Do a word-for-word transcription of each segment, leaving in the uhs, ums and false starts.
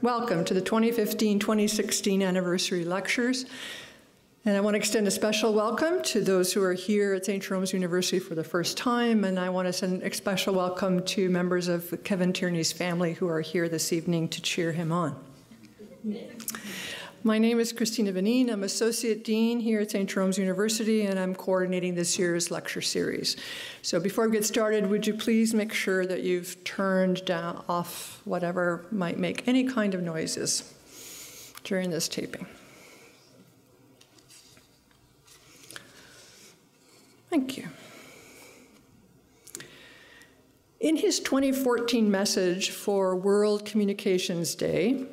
Welcome to the twenty fifteen twenty sixteen anniversary lectures. And I want to extend a special welcome to those who are here at Saint Jerome's University for the first time, and I want to send a special welcome to members of Kevin Tierney's family who are here this evening to cheer him on. My name is Christina Vanin. I'm Associate Dean here at Saint Jerome's University, and I'm coordinating this year's lecture series. So before we get started, would you please make sure that you've turned down, off whatever might make any kind of noises during this taping. Thank you. In his twenty fourteen message for World Communications Day,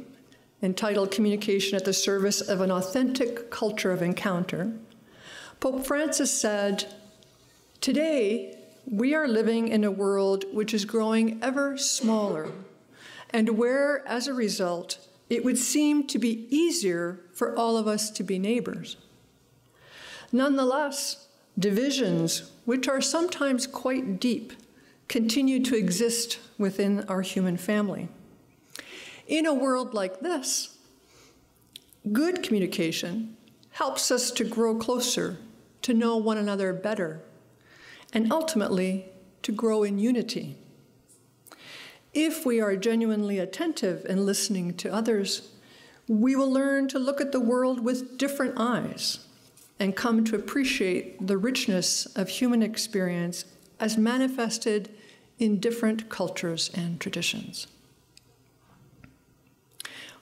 entitled Communication at the Service of an Authentic Culture of Encounter, Pope Francis said, "Today, we are living in a world which is growing ever smaller, and where, as a result, it would seem to be easier for all of us to be neighbors. Nonetheless, divisions, which are sometimes quite deep, continue to exist within our human family. In a world like this, good communication helps us to grow closer, to know one another better, and ultimately to grow in unity. If we are genuinely attentive and listening to others, we will learn to look at the world with different eyes and come to appreciate the richness of human experience as manifested in different cultures and traditions."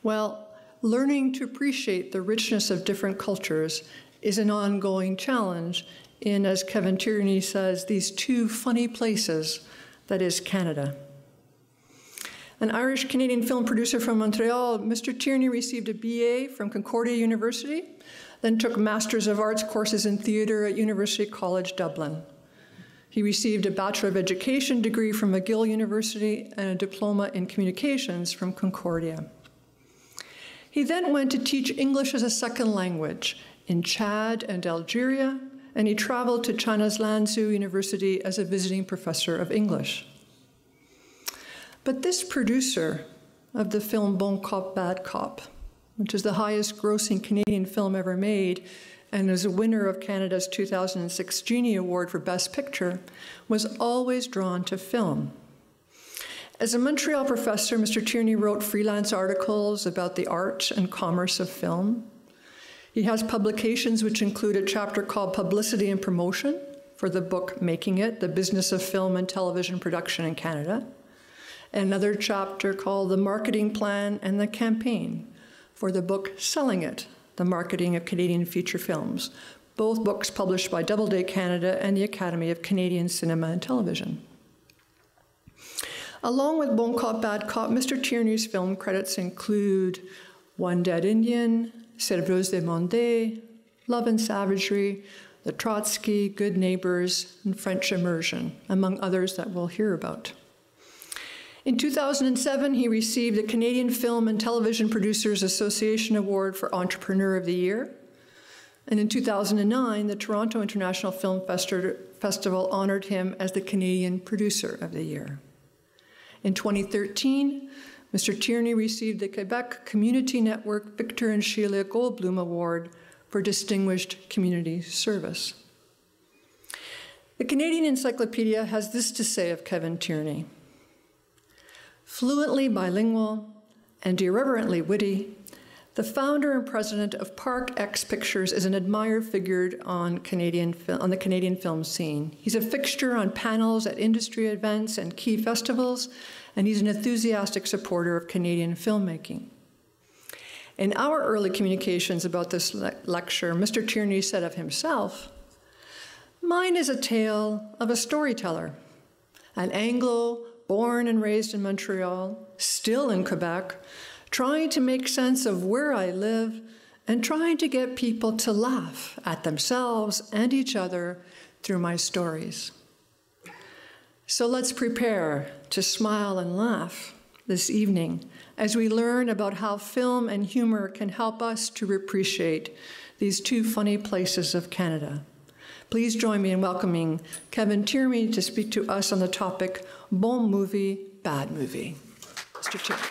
Well, learning to appreciate the richness of different cultures is an ongoing challenge in, as Kevin Tierney says, these two funny places that is Canada. An Irish-Canadian film producer from Montreal, Mister Tierney received a B A from Concordia University, then took Masters of Arts courses in theater at University College Dublin. He received a Bachelor of Education degree from McGill University and a diploma in communications from Concordia. He then went to teach English as a second language in Chad and Algeria, and he traveled to China's Lanzhou University as a visiting professor of English. But this producer of the film Bon Cop, Bad Cop, which is the highest grossing Canadian film ever made and is a winner of Canada's two thousand six Genie Award for Best Picture, was always drawn to film. As a Montreal professor, Mister Tierney wrote freelance articles about the art and commerce of film. He has publications which include a chapter called Publicity and Promotion for the book Making It, The Business of Film and Television Production in Canada, and another chapter called The Marketing Plan and the Campaign for the book Selling It, The Marketing of Canadian Feature Films, both books published by Doubleday Canada and the Academy of Canadian Cinema and Television. Along with Bon Cop, Bad Cop, Mister Tierney's film credits include One Dead Indian, Serveuses Demandées, Love and Savagery, The Trotsky, Good Neighbors, and French Immersion, among others that we'll hear about. In two thousand seven, he received the Canadian Film and Television Producers Association Award for Entrepreneur of the Year. And in two thousand nine, the Toronto International Film Festival honored him as the Canadian Producer of the Year. In twenty thirteen, Mister Tierney received the Quebec Community Network Victor and Sheila Goldblum Award for Distinguished Community Service. The Canadian Encyclopedia has this to say of Kevin Tierney: "Fluently bilingual and irreverently witty, the founder and president of Park X Pictures is an admired figure on, Canadian on the Canadian film scene. He's a fixture on panels at industry events and key festivals, and he's an enthusiastic supporter of Canadian filmmaking." In our early communications about this le lecture, Mister Tierney said of himself, "Mine is a tale of a storyteller, an Anglo, born and raised in Montreal, still in Quebec, trying to make sense of where I live and trying to get people to laugh at themselves and each other through my stories. So let's prepare to smile and laugh this evening as we learn about how film and humor can help us to appreciate these two funny places of Canada." Please join me in welcoming Kevin Tierney to speak to us on the topic, Bon Movie, Bad Movie. Mister Tierney.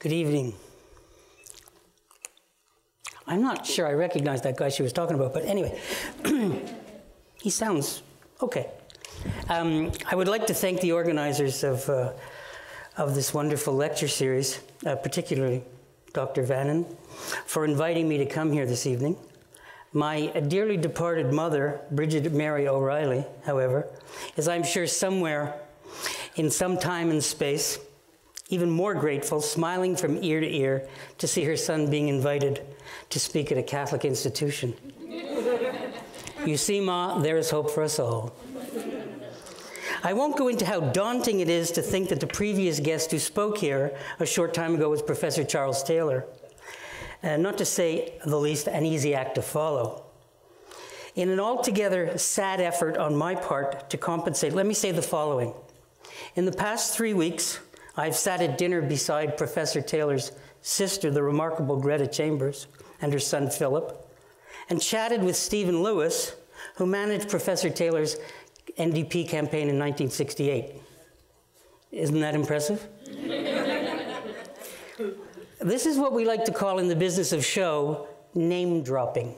Good evening. I'm not sure I recognize that guy she was talking about, but anyway, he sounds okay. Um, I would like to thank the organizers of, uh, of this wonderful lecture series, uh, particularly Doctor Vanin, for inviting me to come here this evening. My dearly departed mother, Bridget Mary O'Reilly, however, is, I'm sure, somewhere in some time and space, even more grateful, smiling from ear to ear, to see her son being invited to speak at a Catholic institution. You see, Ma, there is hope for us all. I won't go into how daunting it is to think that the previous guest who spoke here a short time ago was Professor Charles Taylor. Uh, not to say the least, an easy act to follow. In an altogether sad effort on my part to compensate, let me say the following. In the past three weeks, I've sat at dinner beside Professor Taylor's sister, the remarkable Greta Chambers, and her son, Philip, and chatted with Stephen Lewis, who managed Professor Taylor's N D P campaign in nineteen sixty-eight. Isn't that impressive? This is what we like to call in the business of show, name dropping.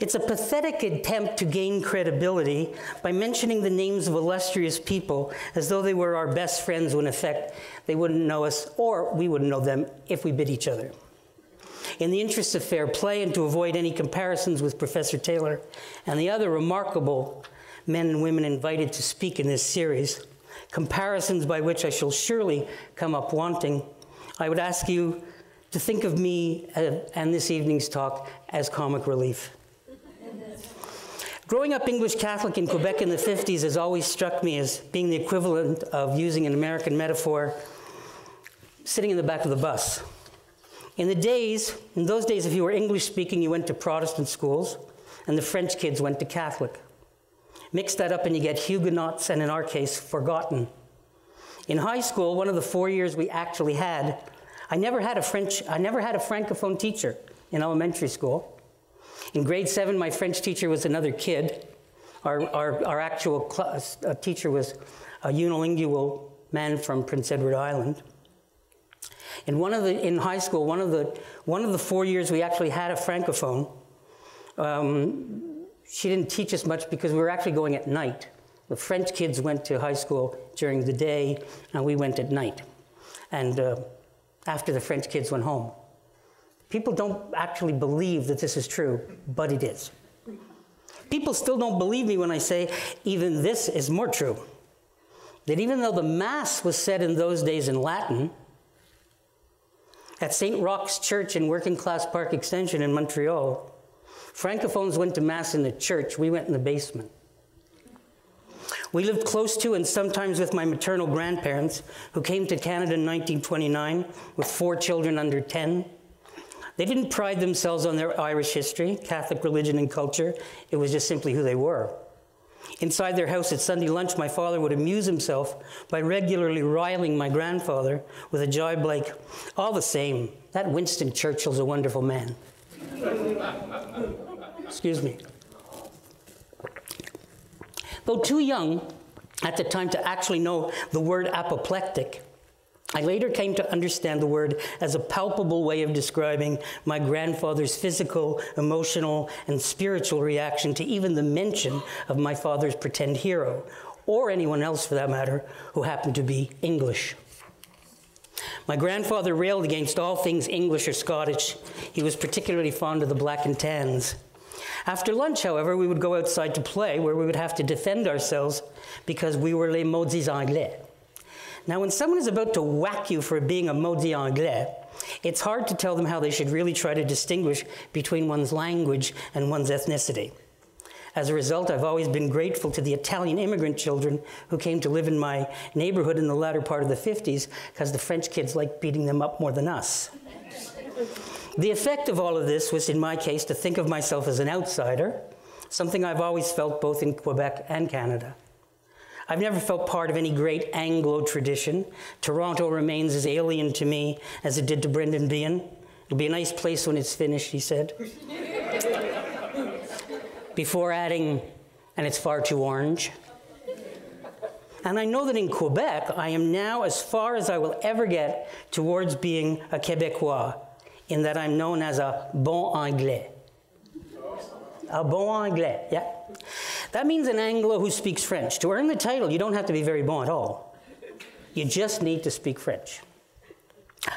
It's a pathetic attempt to gain credibility by mentioning the names of illustrious people as though they were our best friends, when in effect they wouldn't know us, or we wouldn't know them, if we bit each other. In the interest of fair play and to avoid any comparisons with Professor Taylor and the other remarkable men and women invited to speak in this series, comparisons by which I shall surely come up wanting, I would ask you to think of me uh, and this evening's talk as comic relief. Growing up English Catholic in Quebec in the fifties has always struck me as being the equivalent of, using an American metaphor, sitting in the back of the bus. In the days, in those days, if you were English speaking, you went to Protestant schools, and the French kids went to Catholic. Mix that up and you get Huguenots, and in our case, forgotten. In high school, one of the four years we actually had, I never had a French, I never had a Francophone teacher in elementary school. In grade seven, my French teacher was another kid. Our, our, our actual class, uh, teacher was a unilingual man from Prince Edward Island. In, one of the, in high school, one of, the, one of the four years we actually had a Francophone, um, she didn't teach us much because we were actually going at night. The French kids went to high school during the day, and we went at night. And uh, after the French kids went home. People don't actually believe that this is true, but it is. People still don't believe me when I say even this is more true. That even though the Mass was said in those days in Latin, at Saint Roch's Church in Working Class Park Extension in Montreal, Francophones went to Mass in the church. We went in the basement. We lived close to and sometimes with my maternal grandparents, who came to Canada in nineteen twenty-nine with four children under ten. They didn't pride themselves on their Irish history, Catholic religion and culture. It was just simply who they were. Inside their house at Sunday lunch, my father would amuse himself by regularly riling my grandfather with a jibe like, "All the same, that Winston Churchill's a wonderful man." Excuse me. Though too young at the time to actually know the word apoplectic, I later came to understand the word as a palpable way of describing my grandfather's physical, emotional, and spiritual reaction to even the mention of my father's pretend hero, or anyone else for that matter, who happened to be English. My grandfather railed against all things English or Scottish. He was particularly fond of the black and tans. After lunch, however, we would go outside to play, where we would have to defend ourselves because we were les maudits Anglais. Now, when someone is about to whack you for being a maudit Anglais, it's hard to tell them how they should really try to distinguish between one's language and one's ethnicity. As a result, I've always been grateful to the Italian immigrant children who came to live in my neighborhood in the latter part of the fifties, because the French kids liked beating them up more than us. The effect of all of this was, in my case, to think of myself as an outsider, something I've always felt both in Quebec and Canada. I've never felt part of any great Anglo tradition. Toronto remains as alien to me as it did to Brendan Behan. "It'll be a nice place when it's finished," he said, before adding, "and it's far too orange." And I know that in Quebec, I am now as far as I will ever get towards being a Québécois, in that I'm known as a bon Anglais. A bon Anglais, yeah. That means an Anglo who speaks French. To earn the title, you don't have to be very bon at all. You just need to speak French.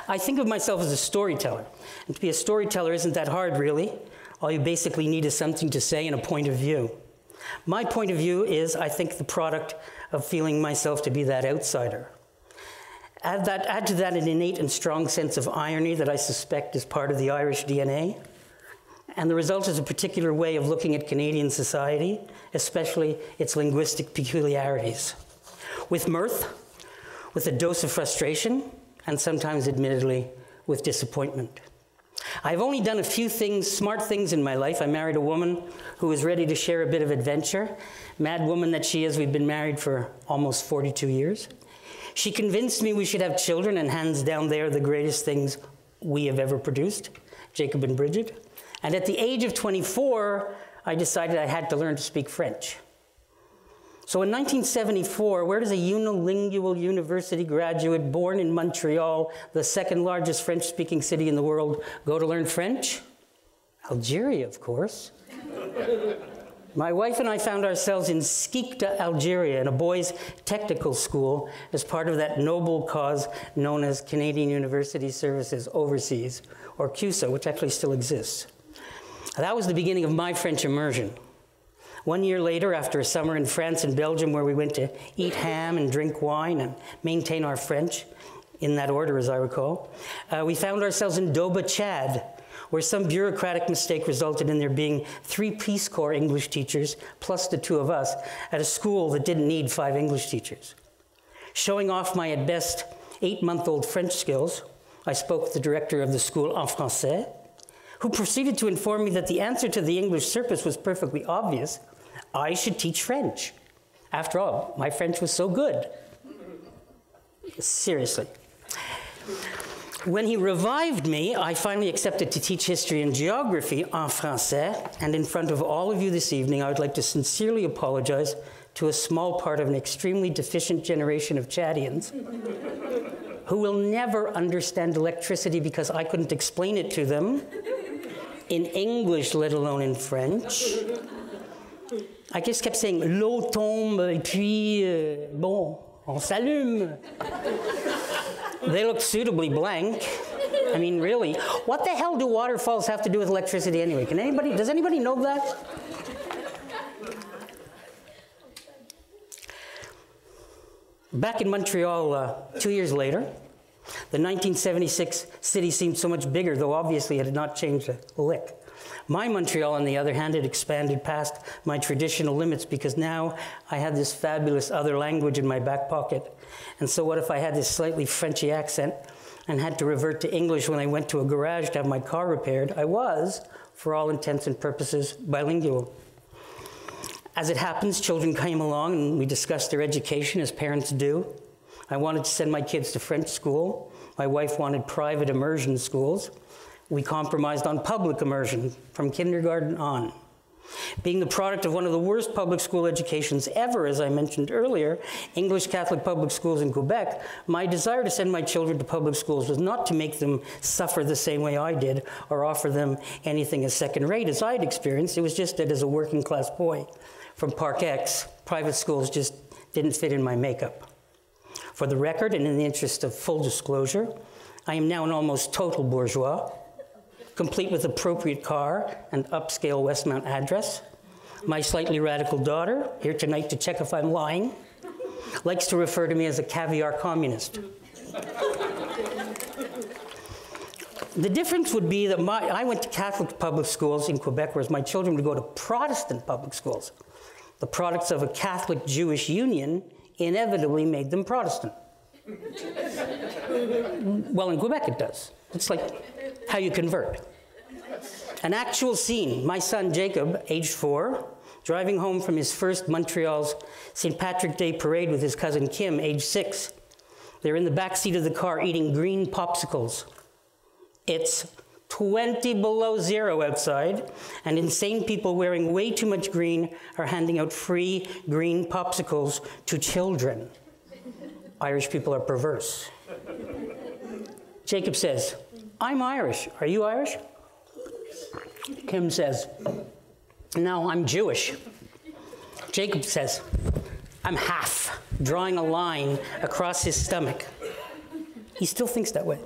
I think of myself as a storyteller. And to be a storyteller isn't that hard, really. All you basically need is something to say and a point of view. My point of view is, I think, the product of feeling myself to be that outsider. Add, that, add to that an innate and strong sense of irony that I suspect is part of the Irish D N A. And the result is a particular way of looking at Canadian society, especially its linguistic peculiarities. With mirth, with a dose of frustration, and sometimes, admittedly, with disappointment. I've only done a few things, smart things in my life. I married a woman who was ready to share a bit of adventure. Mad woman that she is, we've been married for almost forty-two years. She convinced me we should have children, and hands down, they are the greatest things we have ever produced, Jacob and Bridget. And at the age of twenty-four, I decided I had to learn to speak French. So in nineteen seventy-four, where does a unilingual university graduate born in Montreal, the second largest French-speaking city in the world, go to learn French? Algeria, of course. My wife and I found ourselves in Skikda, Algeria, in a boys' technical school as part of that noble cause known as Canadian University Services Overseas, or C U S A, which actually still exists. That was the beginning of my French immersion. One year later, after a summer in France and Belgium where we went to eat ham and drink wine and maintain our French, in that order as I recall, uh, we found ourselves in Doba, Chad, where some bureaucratic mistake resulted in there being three Peace Corps English teachers, plus the two of us, at a school that didn't need five English teachers. Showing off my, at best, eight-month-old French skills, I spoke with the director of the school en français, who proceeded to inform me that the answer to the English surface was perfectly obvious. I should teach French. After all, my French was so good. Seriously. When he revived me, I finally accepted to teach history and geography en français, and in front of all of you this evening, I would like to sincerely apologize to a small part of an extremely deficient generation of Chadians who will never understand electricity because I couldn't explain it to them in English, let alone in French. I just kept saying, l'eau tombe, et puis, uh, bon, on s'allume. They looked suitably blank. I mean, really, what the hell do waterfalls have to do with electricity anyway? Can anybody, does anybody know that? Back in Montreal uh, two years later, the nineteen seventy-six city seemed so much bigger, though obviously it had not changed a lick. My Montreal, on the other hand, had expanded past my traditional limits because now I had this fabulous other language in my back pocket. And so what if I had this slightly Frenchy accent and had to revert to English when I went to a garage to have my car repaired? I was, for all intents and purposes, bilingual. As it happens, children came along and we discussed their education as parents do. I wanted to send my kids to French school. My wife wanted private immersion schools. We compromised on public immersion from kindergarten on. Being the product of one of the worst public school educations ever, as I mentioned earlier, English Catholic public schools in Quebec, my desire to send my children to public schools was not to make them suffer the same way I did or offer them anything as second-rate as I had experienced. It was just that as a working-class boy from Park X, private schools just didn't fit in my makeup. For the record, and in the interest of full disclosure, I am now an almost total bourgeois, complete with appropriate car and upscale Westmount address. My slightly radical daughter, here tonight to check if I'm lying, likes to refer to me as a caviar communist. The difference would be that my, I went to Catholic public schools in Quebec, whereas my children would go to Protestant public schools. The products of a Catholic-Jewish union inevitably made them Protestant. Well, in Quebec it does. It's like how you convert. An actual scene. My son Jacob, age four, driving home from his first Montreal's Saint Patrick Day parade with his cousin Kim, age six. They're in the back seat of the car eating green popsicles. It's twenty below zero outside, and insane people wearing way too much green are handing out free green popsicles to children. Irish people are perverse. Jacob says, "I'm Irish. Are you Irish?" Kim says, "No, I'm Jewish." Jacob says, "I'm half," drawing a line across his stomach. He still thinks that way.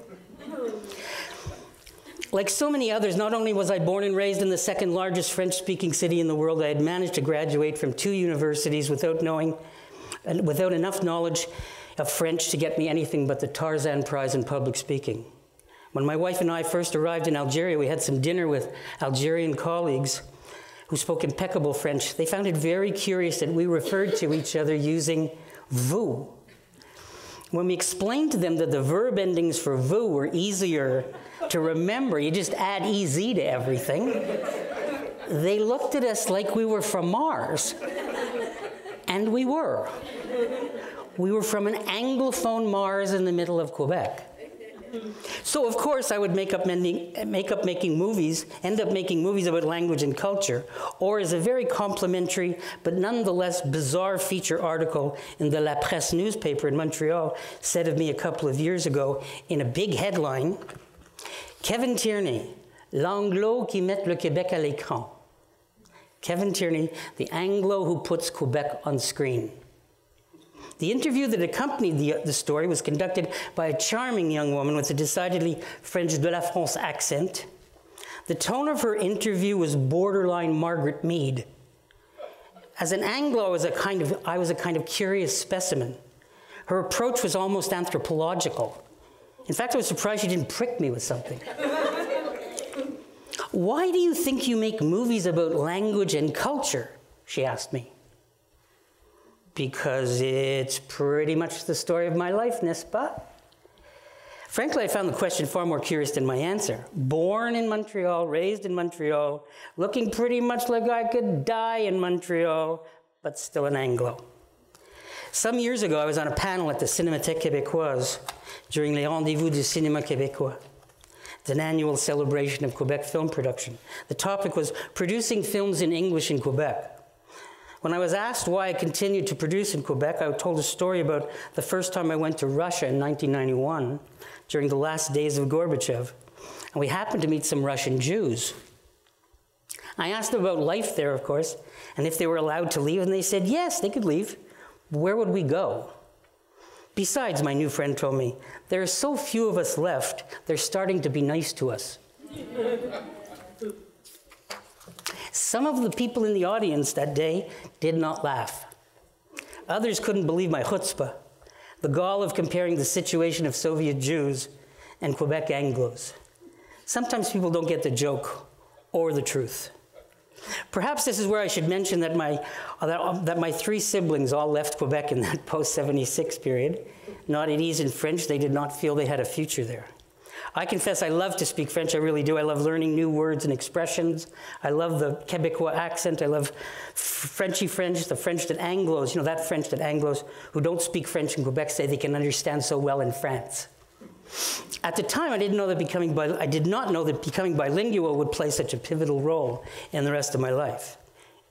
Like so many others, not only was I born and raised in the second largest French-speaking city in the world, I had managed to graduate from two universities without knowing, without enough knowledge of French to get me anything but the Tarzan Prize in public speaking. When my wife and I first arrived in Algeria, we had some dinner with Algerian colleagues who spoke impeccable French. They found it very curious that we referred to each other using vous. When we explained to them that the verb endings for vous were easier to remember, you just add E Z to everything, they looked at us like we were from Mars. And we were. We were from an Anglophone Mars in the middle of Quebec. So of course I would make up, mending, make up making movies, end up making movies about language and culture, or as a very complimentary but nonetheless bizarre feature article in the La Presse newspaper in Montreal said of me a couple of years ago in a big headline, "Kevin Tierney, l'anglo qui met le Québec à l'écran." Kevin Tierney, the Anglo who puts Quebec on screen. The interview that accompanied the, the story was conducted by a charming young woman with a decidedly French de la France accent. The tone of her interview was borderline Margaret Mead. As an Anglo, I was a kind of, I was a kind of curious specimen. Her approach was almost anthropological. In fact, I was surprised she didn't prick me with something. "Why do you think you make movies about language and culture?" she asked me. "Because it's pretty much the story of my life, n'est-ce pas?" Frankly, I found the question far more curious than my answer. Born in Montreal, raised in Montreal, looking pretty much like I could die in Montreal, but still an Anglo. Some years ago, I was on a panel at the Cinémathèque Québécoise during les Rendez-vous du Cinéma Québécois, an annual celebration of Quebec film production. The topic was producing films in English in Quebec. When I was asked why I continued to produce in Quebec, I told a story about the first time I went to Russia in nineteen ninety-one, during the last days of Gorbachev, and we happened to meet some Russian Jews. I asked them about life there, of course, and if they were allowed to leave, and they said, yes, they could leave. Where would we go? Besides, my new friend told me, there are so few of us left, they're starting to be nice to us. Some of the people in the audience that day did not laugh. Others couldn't believe my chutzpah, the gall of comparing the situation of Soviet Jews and Quebec Anglos. Sometimes people don't get the joke or the truth. Perhaps this is where I should mention that my, that, that my three siblings all left Quebec in that post seventy-six period. Not at ease in French, they did not feel they had a future there. I confess I love to speak French, I really do. I love learning new words and expressions. I love the Quebecois accent. I love Frenchy French, the French that Anglos, you know, that French that Anglos who don't speak French in Quebec say they can understand so well in France. At the time, I didn't know that becoming I did not know that becoming bilingual would play such a pivotal role in the rest of my life.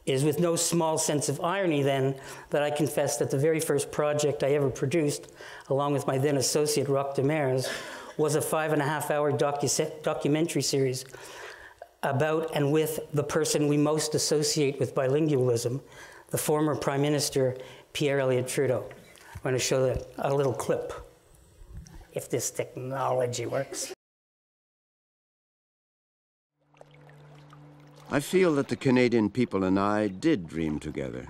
It is with no small sense of irony, then, that I confess that the very first project I ever produced, along with my then associate, Roch Demers, was a five and a half hour docu documentary series about and with the person we most associate with bilingualism, the former Prime Minister, Pierre Elliott Trudeau. I'm going to show that, a little clip. If this technology works. I feel that the Canadian people and I did dream together.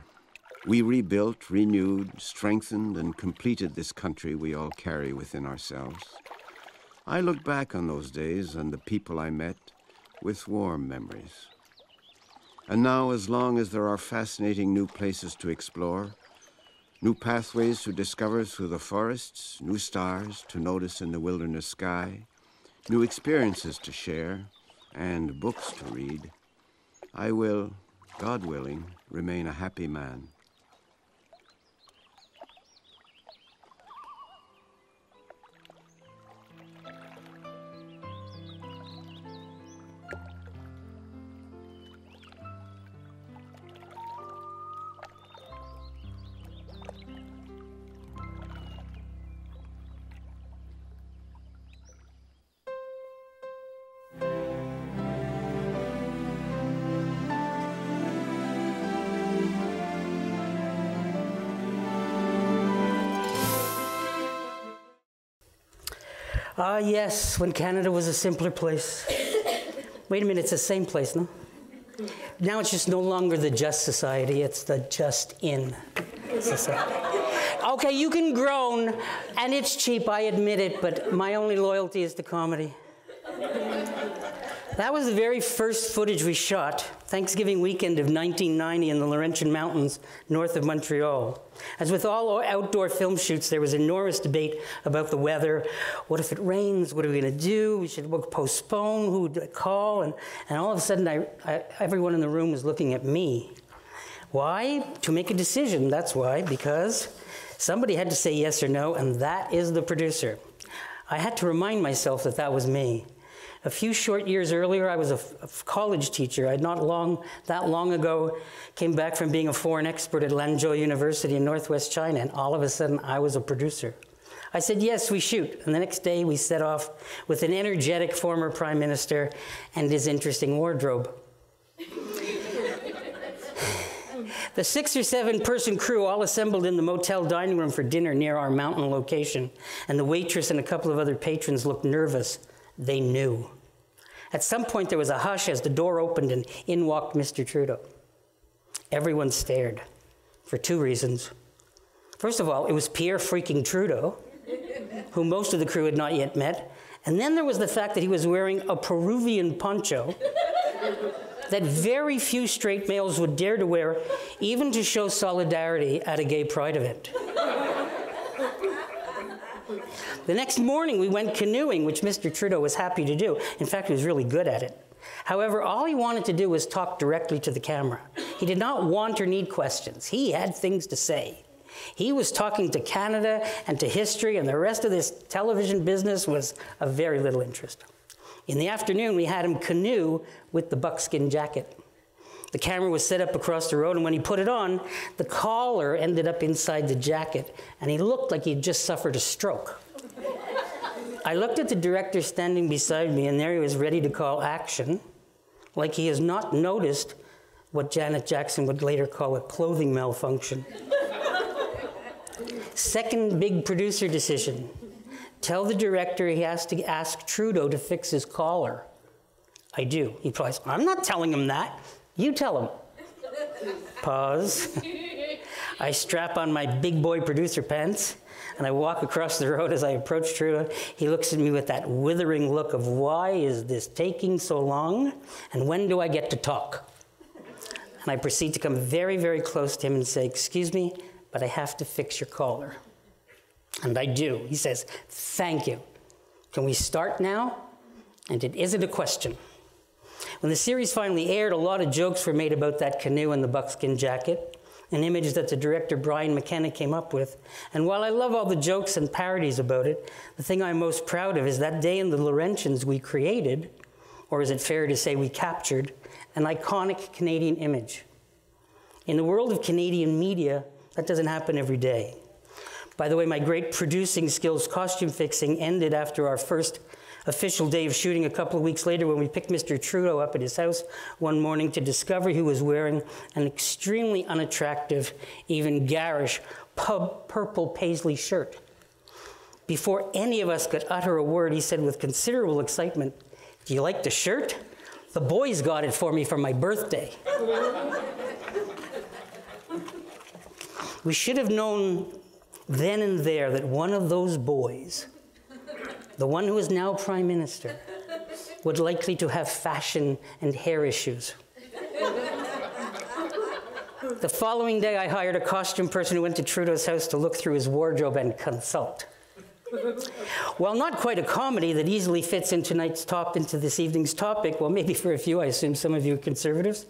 We rebuilt, renewed, strengthened, and completed this country we all carry within ourselves. I look back on those days and the people I met with warm memories. And now, as long as there are fascinating new places to explore, new pathways to discover through the forests, new stars to notice in the wilderness sky, new experiences to share, and books to read, I will, God willing, remain a happy man. Ah, uh, yes, when Canada was a simpler place. Wait a minute, it's the same place, no? Now it's just no longer the Just Society, it's the Just In Society. Okay, you can groan, and it's cheap, I admit it, but my only loyalty is to comedy. That was the very first footage we shot, Thanksgiving weekend of nineteen ninety in the Laurentian Mountains, north of Montreal. As with all outdoor film shoots, there was enormous debate about the weather. What if it rains? What are we going to do? We should postpone. Who would call? And, and all of a sudden, I, I, everyone in the room was looking at me. Why? To make a decision, that's why, because somebody had to say yes or no, and that is the producer. I had to remind myself that that was me. A few short years earlier, I was a, a college teacher. I had not long, that long ago came back from being a foreign expert at Lanzhou University in northwest China, and all of a sudden, I was a producer. I said, yes, we shoot. And the next day, we set off with an energetic former prime minister and his interesting wardrobe. The six or seven person crew all assembled in the motel dining room for dinner near our mountain location, and the waitress and a couple of other patrons looked nervous. They knew. At some point, there was a hush as the door opened and in walked Mister Trudeau. Everyone stared for two reasons. First of all, it was Pierre freaking Trudeau, who most of the crew had not yet met. And then there was the fact that he was wearing a Peruvian poncho that very few straight males would dare to wear, even to show solidarity at a gay pride event. The next morning, we went canoeing, which Mister Trudeau was happy to do. In fact, he was really good at it. However, all he wanted to do was talk directly to the camera. He did not want or need questions. He had things to say. He was talking to Canada and to history, and the rest of this television business was of very little interest. In the afternoon, we had him canoe with the buckskin jacket. The camera was set up across the road, and when he put it on, the collar ended up inside the jacket, and he looked like he'd just suffered a stroke. I looked at the director standing beside me, and there he was ready to call action, like he has not noticed what Janet Jackson would later call a clothing malfunction. Second big producer decision. Tell the director he has to ask Trudeau to fix his collar. I do. He replies, I'm not telling him that. You tell him. Pause. I strap on my big boy producer pants, and I walk across the road as I approach Trudeau. He looks at me with that withering look of, why is this taking so long, and when do I get to talk? And I proceed to come very, very close to him and say, excuse me, but I have to fix your collar. And I do. He says, thank you. Can we start now? And it isn't a question. When the series finally aired, a lot of jokes were made about that canoe and the buckskin jacket, an image that the director Brian McKenna came up with. And while I love all the jokes and parodies about it, the thing I'm most proud of is that day in the Laurentians we created, or is it fair to say we captured, an iconic Canadian image. In the world of Canadian media, that doesn't happen every day. By the way, my great producing skills, costume fixing, ended after our first official day of shooting a couple of weeks later when we picked Mister Trudeau up at his house one morning to discover he was wearing an extremely unattractive, even garish, pub purple paisley shirt. Before any of us could utter a word, he said with considerable excitement, do you like the shirt? The boys got it for me for my birthday. We should have known then and there that one of those boys, the one who is now prime minister, would likely to have fashion and hair issues. The following day, I hired a costume person who went to Trudeau's house to look through his wardrobe and consult. While not quite a comedy that easily fits in tonight's top, into this evening's topic, well, maybe for a few, I assume some of you conservatives,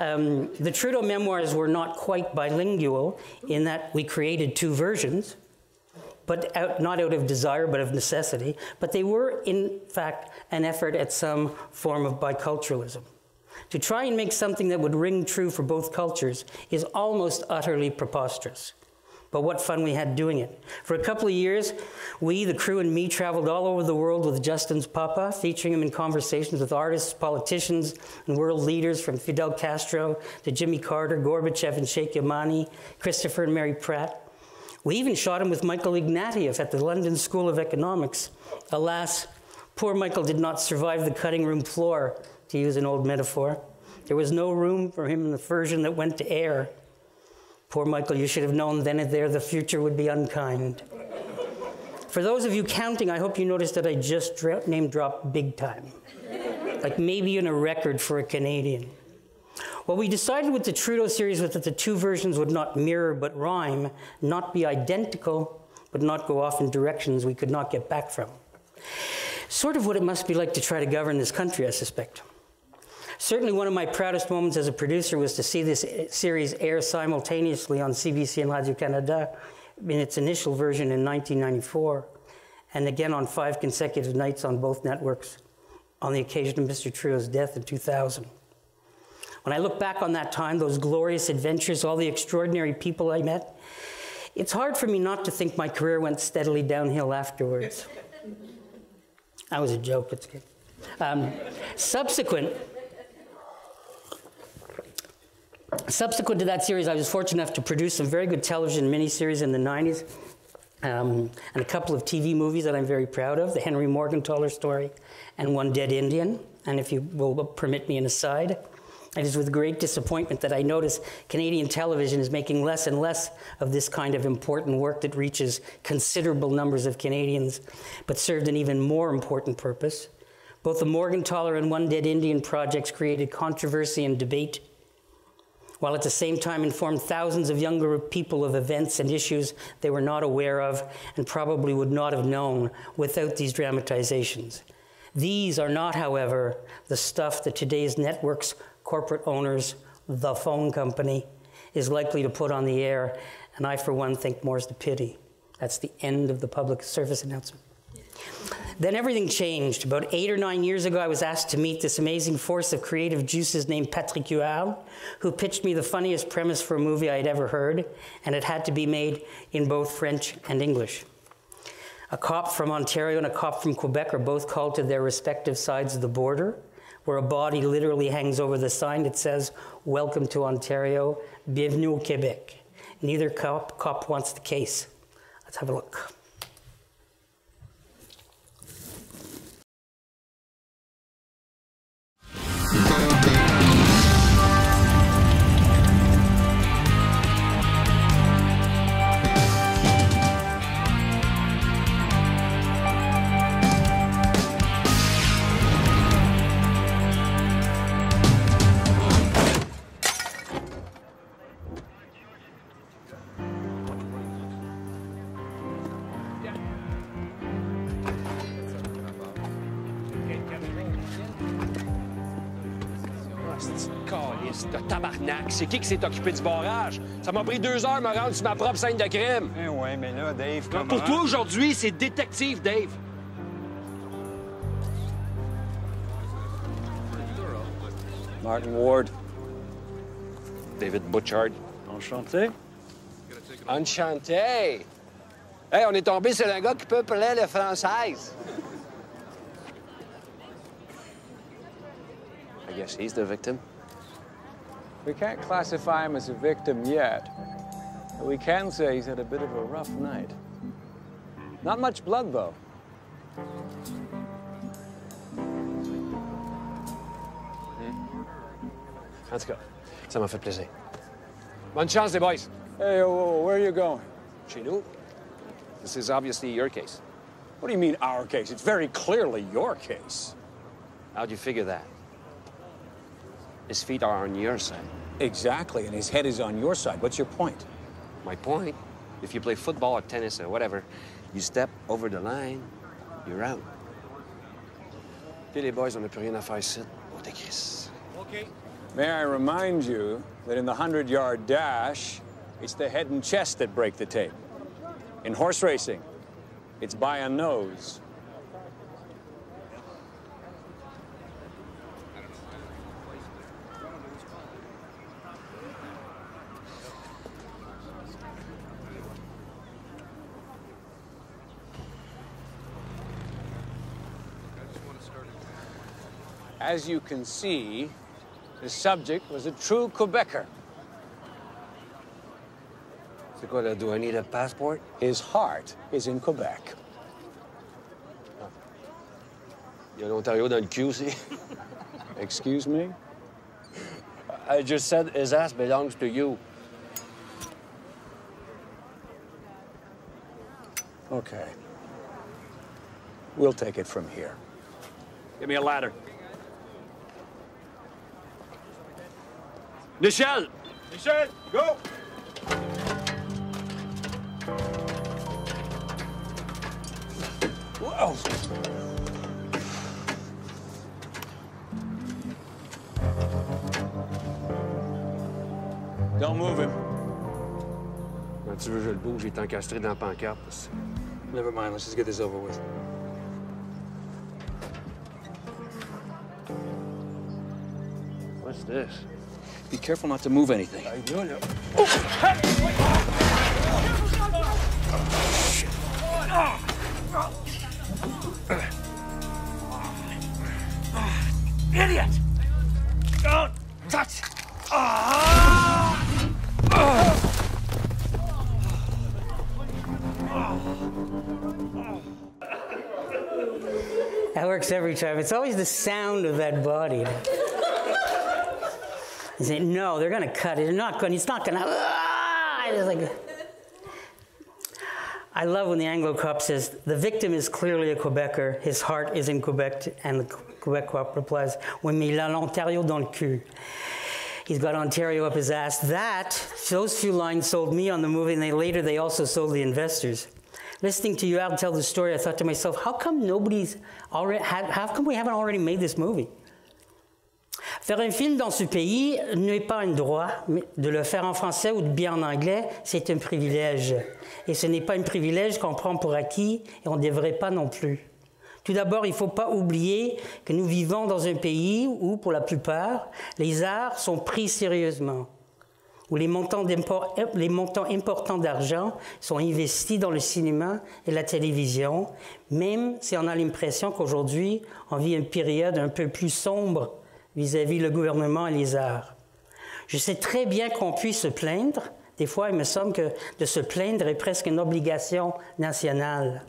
um, the Trudeau memoirs were not quite bilingual in that we created two versions, but out, not out of desire, but of necessity. But they were, in fact, an effort at some form of biculturalism. To try and make something that would ring true for both cultures is almost utterly preposterous. But what fun we had doing it. For a couple of years, we, the crew and me, traveled all over the world with Justin's papa, featuring him in conversations with artists, politicians, and world leaders from Fidel Castro to Jimmy Carter, Gorbachev and Sheikh Yamani, Christopher and Mary Pratt. We even shot him with Michael Ignatieff at the London School of Economics. Alas, poor Michael did not survive the cutting room floor, to use an old metaphor. There was no room for him in the version that went to air. Poor Michael, you should have known then and there the future would be unkind. For those of you counting, I hope you noticed that I just name dropped big time. Like maybe in a record for a Canadian. What we decided with the Trudeau series was that the two versions would not mirror but rhyme, not be identical, but not go off in directions we could not get back from. Sort of what it must be like to try to govern this country, I suspect. Certainly one of my proudest moments as a producer was to see this series air simultaneously on C B C and Radio Canada in its initial version in nineteen ninety-four, and again on five consecutive nights on both networks on the occasion of Mister Trudeau's death in two thousand. When I look back on that time, those glorious adventures, all the extraordinary people I met, it's hard for me not to think my career went steadily downhill afterwards. That was a joke, it's good. Um, subsequent, Subsequent to that series, I was fortunate enough to produce some very good television miniseries in the nineties, um, and a couple of T V movies that I'm very proud of, The Henry Morgenthaler Story and One Dead Indian. And if you will permit me an aside, it is with great disappointment that I notice Canadian television is making less and less of this kind of important work that reaches considerable numbers of Canadians, but served an even more important purpose. Both the Morgenthaler and One Dead Indian projects created controversy and debate, while at the same time informed thousands of younger people of events and issues they were not aware of and probably would not have known without these dramatizations. These are not, however, the stuff that today's networks, corporate owners, the phone company, is likely to put on the air, and I, for one, think more's the pity. That's the end of the public service announcement. Then everything changed. About eight or nine years ago, I was asked to meet this amazing force of creative juices named Patrick Huard, who pitched me the funniest premise for a movie I had ever heard, and it had to be made in both French and English. A cop from Ontario and a cop from Quebec are both called to their respective sides of the border, where a body literally hangs over the sign that says, "Welcome to Ontario, bienvenue au Québec." Neither cop, cop wants the case. Let's have a look. C'est qui qui s'est occupé du barrage? Ça m'a pris deux heures de me rendre sur ma propre scène de crime. Eh ouais, mais là, Dave, comment... Pour toi, aujourd'hui, c'est détective, Dave. Martin Ward. David Butchard. Enchanté. Enchanté. Hey, on est tombé sur un gars qui peut parler le français. I guess he's the victim. We can't classify him as a victim yet, but we can say he's had a bit of a rough night. Not much blood, though. En tout cas, ça m'a fait plaisir. Bonne chance, les boys. Hey, whoa, whoa, where are you going? Chez nous. This is obviously your case. What do you mean, our case? It's very clearly your case. How'd you figure that? His feet are on your side. Exactly, and his head is on your side. What's your point? My point? If you play football or tennis or whatever, you step over the line, you're out. Puis les boys, on n'a plus rien à faire ici. Oh, t'es Chris. Okay. May I remind you that in the hundred-yard dash, it's the head and chest that break the tape. In horse racing, it's by a nose. As you can see, the subject was a true Quebecer. So what, uh, do I need a passport? His heart is in Quebec. Il y a l'Ontario dans le cul, see? Excuse me? I just said his ass belongs to you. Okay. We'll take it from here. Give me a ladder. Michel! Michel, go! Whoa! Don't move him. Quand tu veux, je le bouge, il est encastré dans la pancarte. Never mind, let's just get this over with. What's this? Be careful not to move anything. I know, no. Oh! Hey! Wait! Oh, shit. Oh. Oh, idiot! Don't touch! Oh. That works every time. It's always the sound of that body. You say, no, they're going to cut it. They're not going. It's not going to. Ah! It's like, I love when the Anglo cop says, the victim is clearly a Quebecer. His heart is in Quebec. And the Quebec cop replies, oui, mais il a l'Ontario dans le cul. He's got Ontario up his ass. That, those few lines sold me on the movie, and they, later they also sold the investors. Listening to you out tell the story, I thought to myself, how come nobody's already, how come we haven't already made this movie? Faire un film dans ce pays n'est pas un droit, mais de le faire en français ou de bien en anglais, c'est un privilège. Et ce n'est pas un privilège qu'on prend pour acquis, et on ne devrait pas non plus. Tout d'abord, il ne faut pas oublier que nous vivons dans un pays où, pour la plupart, les arts sont pris sérieusement, où les montants, les montants importants d'argent sont investis dans le cinéma et la télévision, même si on a l'impression qu'aujourd'hui, on vit une période un peu plus sombre vis-à-vis le gouvernement et les arts. Je sais très bien qu'on puisse se plaindre. Des fois, il me semble que de se plaindre est presque une obligation nationale.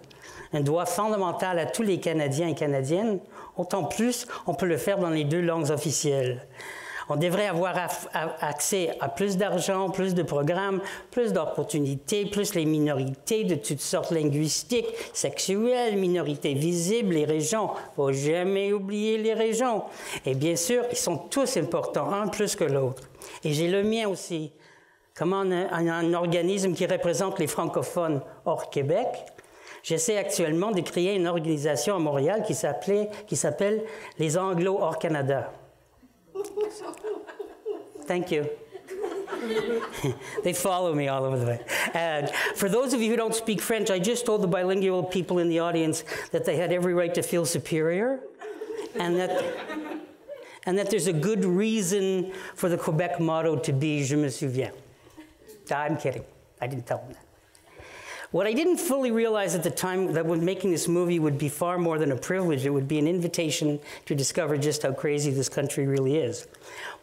Un droit fondamental à tous les Canadiens et Canadiennes, autant plus on peut le faire dans les deux langues officielles. On devrait avoir accès à plus d'argent, plus de programmes, plus d'opportunités, plus les minorités de toutes sortes linguistiques, sexuelles, minorités visibles, les régions. Il ne faut jamais oublier les régions. Et bien sûr, ils sont tous importants, un plus que l'autre. Et j'ai le mien aussi. Comment un, un, un organisme qui représente les francophones hors Québec. J'essaie actuellement de créer une organisation à Montréal qui s'appelle les Anglo hors Canada. Thank you. They follow me all over the way. And for those of you who don't speak French, I just told the bilingual people in the audience that they had every right to feel superior, and that, and that there's a good reason for the Quebec motto to be Je me souviens. I'm kidding. I didn't tell them that. What I didn't fully realize at the time that making this movie would be far more than a privilege. It would be an invitation to discover just how crazy this country really is.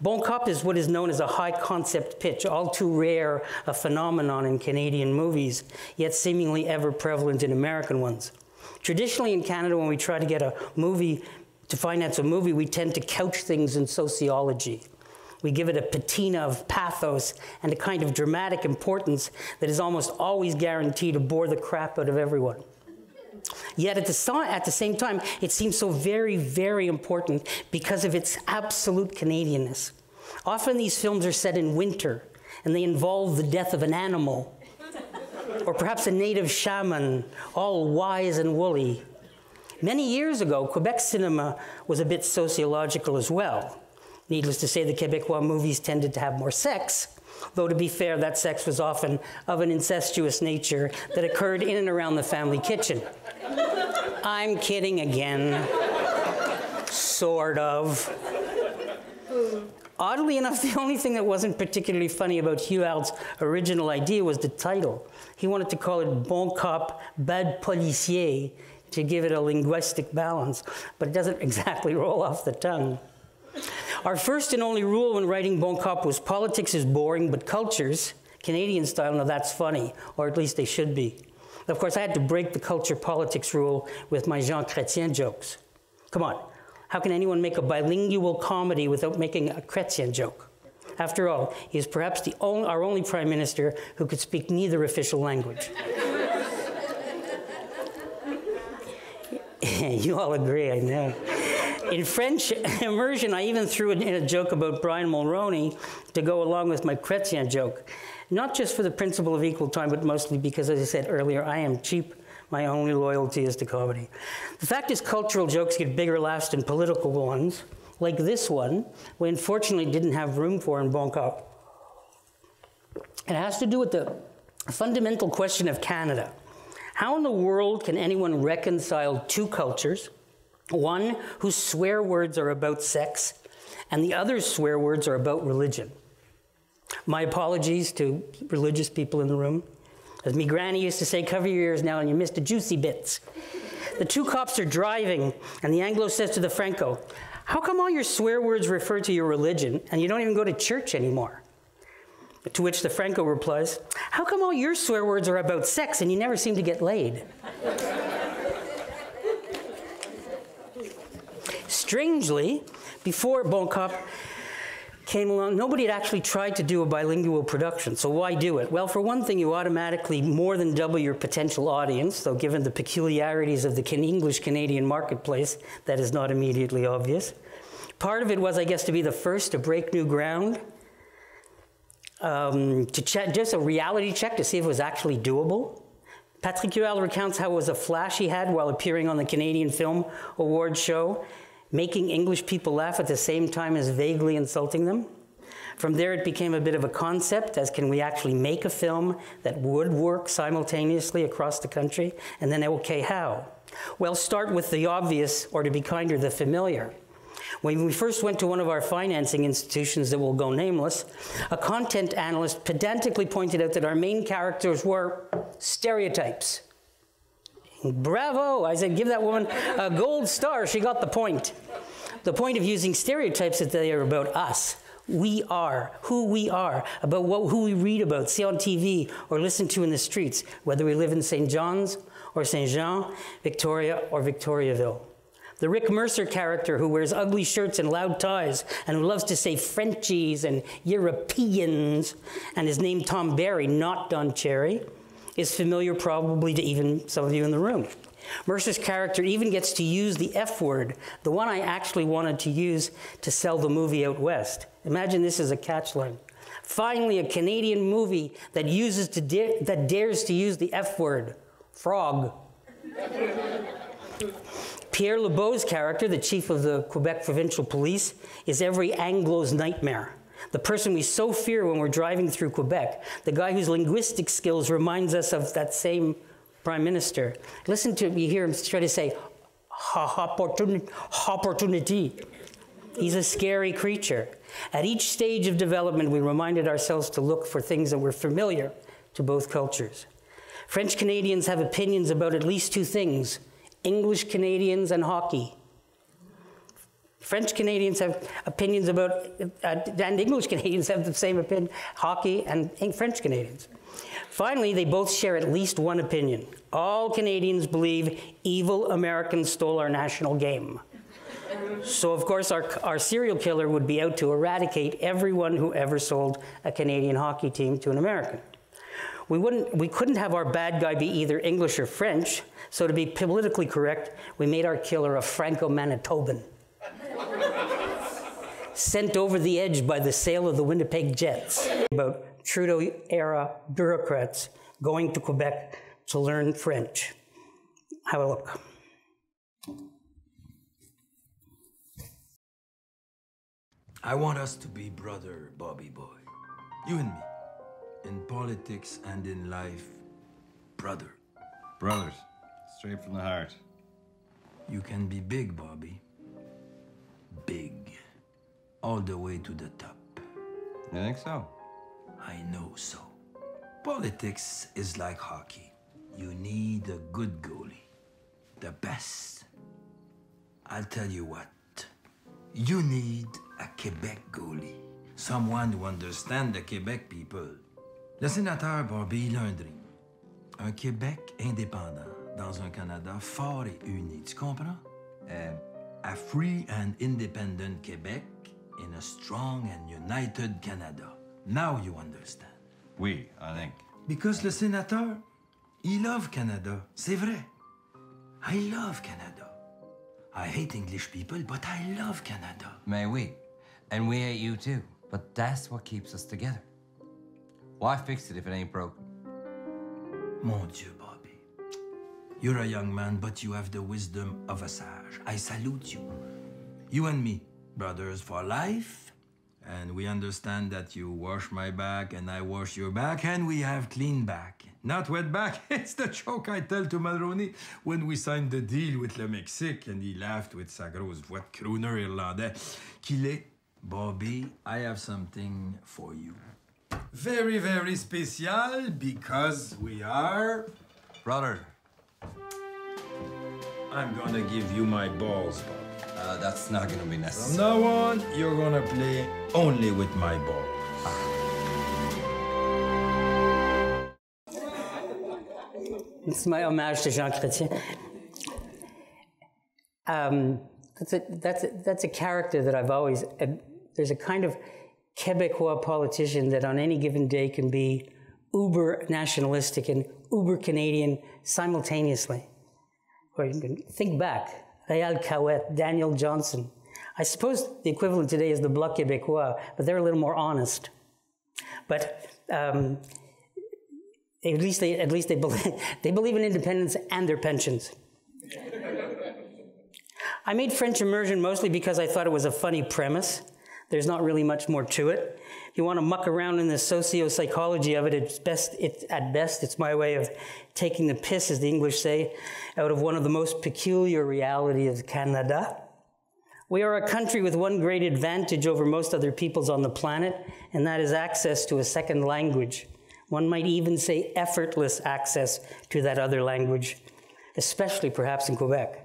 Bon Cop is what is known as a high-concept pitch, all too rare a phenomenon in Canadian movies, yet seemingly ever prevalent in American ones. Traditionally in Canada, when we try to get a movie, to finance a movie, we tend to couch things in sociology. We give it a patina of pathos and a kind of dramatic importance that is almost always guaranteed to bore the crap out of everyone. Yet at the, at the same time, it seems so very, very important because of its absolute Canadianness. Often these films are set in winter, and they involve the death of an animal, or perhaps a native shaman, all wise and woolly. Many years ago, Quebec cinema was a bit sociological as well. Needless to say, the Québécois movies tended to have more sex, though to be fair, that sex was often of an incestuous nature that occurred in and around the family kitchen. I'm kidding again. Sort of. Oddly enough, the only thing that wasn't particularly funny about Huard's original idea was the title. He wanted to call it Bon Cop, Bad Policier, to give it a linguistic balance, but it doesn't exactly roll off the tongue. Our first and only rule when writing Bon Cop was politics is boring, but cultures, Canadian style, now that's funny, or at least they should be. Of course, I had to break the culture politics rule with my Jean Chrétien jokes. Come on, how can anyone make a bilingual comedy without making a Chrétien joke? After all, he is perhaps the only, our only prime minister who could speak neither official language. You all agree, I know. In French Immersion, I even threw in a joke about Brian Mulroney to go along with my Chrétien joke. Not just for the principle of equal time, but mostly because, as I said earlier, I am cheap. My only loyalty is to comedy. The fact is, cultural jokes get bigger laughs than political ones, like this one, we unfortunately didn't have room for in Bon Cop. It has to do with the fundamental question of Canada. How in the world can anyone reconcile two cultures, one whose swear words are about sex, and the other's swear words are about religion? My apologies to religious people in the room. As me granny used to say, cover your ears now and you miss the juicy bits. The two cops are driving, and the Anglo says to the Franco, how come all your swear words refer to your religion, and you don't even go to church anymore? To which the Franco replies, how come all your swear words are about sex, and you never seem to get laid? Strangely, before Bon Cop came along, nobody had actually tried to do a bilingual production, so why do it? Well, for one thing, you automatically more than double your potential audience, though given the peculiarities of the English-Canadian marketplace, that is not immediately obvious. Part of it was, I guess, to be the first to break new ground, um, to check, just a reality check to see if it was actually doable. Patrick Huard recounts how it was a flash he had while appearing on the Canadian Film Award show, making English people laugh at the same time as vaguely insulting them. From there, it became a bit of a concept, as can we actually make a film that would work simultaneously across the country? And then, okay, how? Well, start with the obvious, or to be kinder, the familiar. When we first went to one of our financing institutions that will go nameless, a content analyst pedantically pointed out that our main characters were stereotypes. Bravo, I said, give that woman a gold star. She got the point. The point of using stereotypes is that they are about us. We are, who we are, about what, who we read about, see on T V, or listen to in the streets, whether we live in Saint John's or Saint Jean, Victoria or Victoriaville. The Rick Mercer character who wears ugly shirts and loud ties and who loves to say Frenchies and Europeans, and his name Tom Barry, not Don Cherry, is familiar probably to even some of you in the room. Mercer's character even gets to use the F word, the one I actually wanted to use to sell the movie out west. Imagine this is a catchline. Finally, a Canadian movie that, uses to da that dares to use the F word, frog. Pierre Lebeau's character, the chief of the Quebec provincial police, is every Anglo's nightmare. The person we so fear when we're driving through Quebec, the guy whose linguistic skills reminds us of that same prime minister. Listen to him, you hear him try to say, opportunity. He's a scary creature. At each stage of development, we reminded ourselves to look for things that were familiar to both cultures. French Canadians have opinions about at least two things, English Canadians and hockey. French Canadians have opinions about, uh, and English Canadians have the same opinion, hockey and French Canadians. Finally, they both share at least one opinion. All Canadians believe evil Americans stole our national game. So of course our, our serial killer would be out to eradicate everyone who ever sold a Canadian hockey team to an American. We, wouldn't, we couldn't have our bad guy be either English or French, so to be politically correct, we made our killer a Franco-Manitoban. Sent over the edge by the sale of the Winnipeg Jets. About Trudeau-era bureaucrats going to Quebec to learn French. Have a look. I want us to be brother, Bobby boy. You and me. In politics and in life, brother. Brothers, straight from the heart. You can be big, Bobby. Big. All the way to the top. You think so? I know so. Politics is like hockey. You need a good goalie. The best. I'll tell you what. You need a Quebec goalie. Someone who understands the Quebec people. Le sénateur Bobby Landry, un Québec indépendant dans un Canada fort et uni, tu comprends? Euh, a free and independent Québec in a strong and united Canada. Now you understand. Oui, I think. Because le sénateur, he love Canada, c'est vrai. I love Canada. I hate English people, but I love Canada. Mais oui, and we hate you too. But that's what keeps us together. Why fix it if it ain't broken? Mon Dieu, Bobby. You're a young man, but you have the wisdom of a sage. I salute you. You and me, brothers for life. And we understand that you wash my back and I wash your back, and we have clean back, not wet back. It's the joke I tell to Mulroney when we signed the deal with Le Mexique, and he laughed with sa grosse voix de crooner irlandais. Qu'il est, Bobby, I have something for you. Very, very special, because we are... Brother. I'm gonna give you my balls, Bob. Uh, that's not gonna be necessary. From now on, you're gonna play only with my balls. It's my homage to Jean Chrétien. Um, that's, a, that's, a, that's a character that I've always... Uh, there's a kind of... Quebecois politician that on any given day can be uber nationalistic and uber Canadian simultaneously. Or you can think back, Réal Cahouette, Daniel Johnson. I suppose the equivalent today is the Bloc Québécois, but they're a little more honest. But um, at least they at least they believe, they believe in independence and their pensions. I made French Immersion mostly because I thought it was a funny premise. There's not really much more to it. If you want to muck around in the socio-psychology of it, it's best, it's, at best, it's my way of taking the piss, as the English say, out of one of the most peculiar realities of Canada. We are a country with one great advantage over most other peoples on the planet, and that is access to a second language. One might even say effortless access to that other language, especially perhaps in Quebec.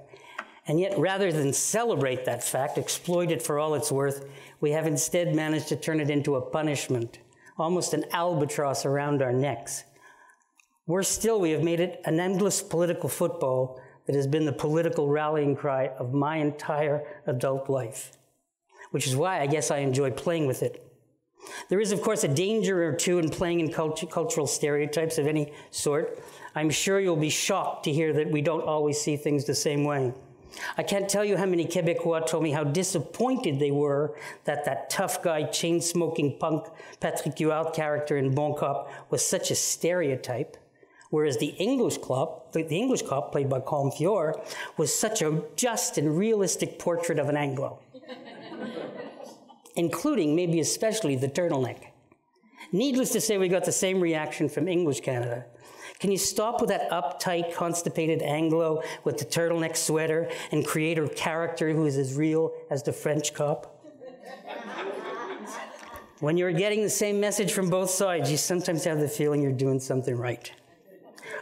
And yet, rather than celebrate that fact, exploit it for all it's worth, we have instead managed to turn it into a punishment, almost an albatross around our necks. Worse still, we have made it an endless political football that has been the political rallying cry of my entire adult life, which is why I guess I enjoy playing with it. There is, of course, a danger or two in playing in cult- cultural stereotypes of any sort. I'm sure you'll be shocked to hear that we don't always see things the same way. I can't tell you how many Québécois told me how disappointed they were that that tough guy, chain-smoking punk Patrick Huard character in Bon Cop was such a stereotype, whereas the English cop, the English cop played by Comfiore, was such a just and realistic portrait of an Anglo, including, maybe especially, the turtleneck. Needless to say, we got the same reaction from English Canada. Can you stop with that uptight, constipated Anglo with the turtleneck sweater and create a character who is as real as the French cop? When you're getting the same message from both sides, you sometimes have the feeling you're doing something right.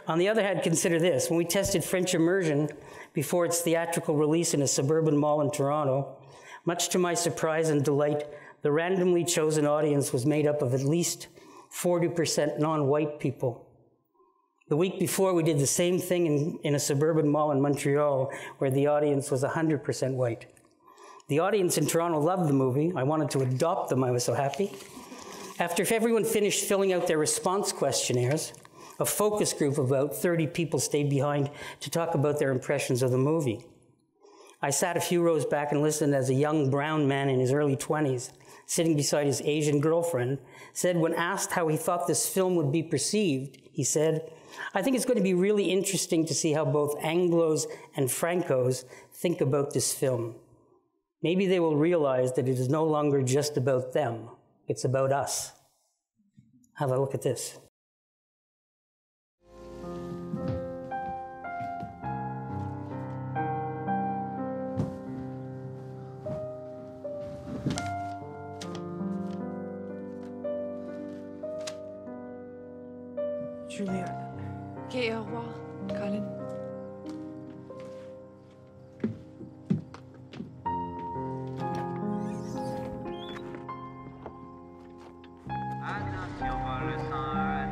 On the other hand, consider this. When we tested French Immersion before its theatrical release in a suburban mall in Toronto, much to my surprise and delight, the randomly chosen audience was made up of at least forty percent non-white people. The week before, we did the same thing in, in a suburban mall in Montreal, where the audience was one hundred percent white. The audience in Toronto loved the movie. I wanted to adopt them. I was so happy. After everyone finished filling out their response questionnaires, a focus group of about thirty people stayed behind to talk about their impressions of the movie. I sat a few rows back and listened as a young brown man in his early twenties, sitting beside his Asian girlfriend, said when asked how he thought this film would be perceived, he said, "I think it's going to be really interesting to see how both Anglos and Francos think about this film. Maybe they will realize that it is no longer just about them. It's about us." Have a look at this. Julia. Okay, au revoir, Colin. Attention, vol le cent un.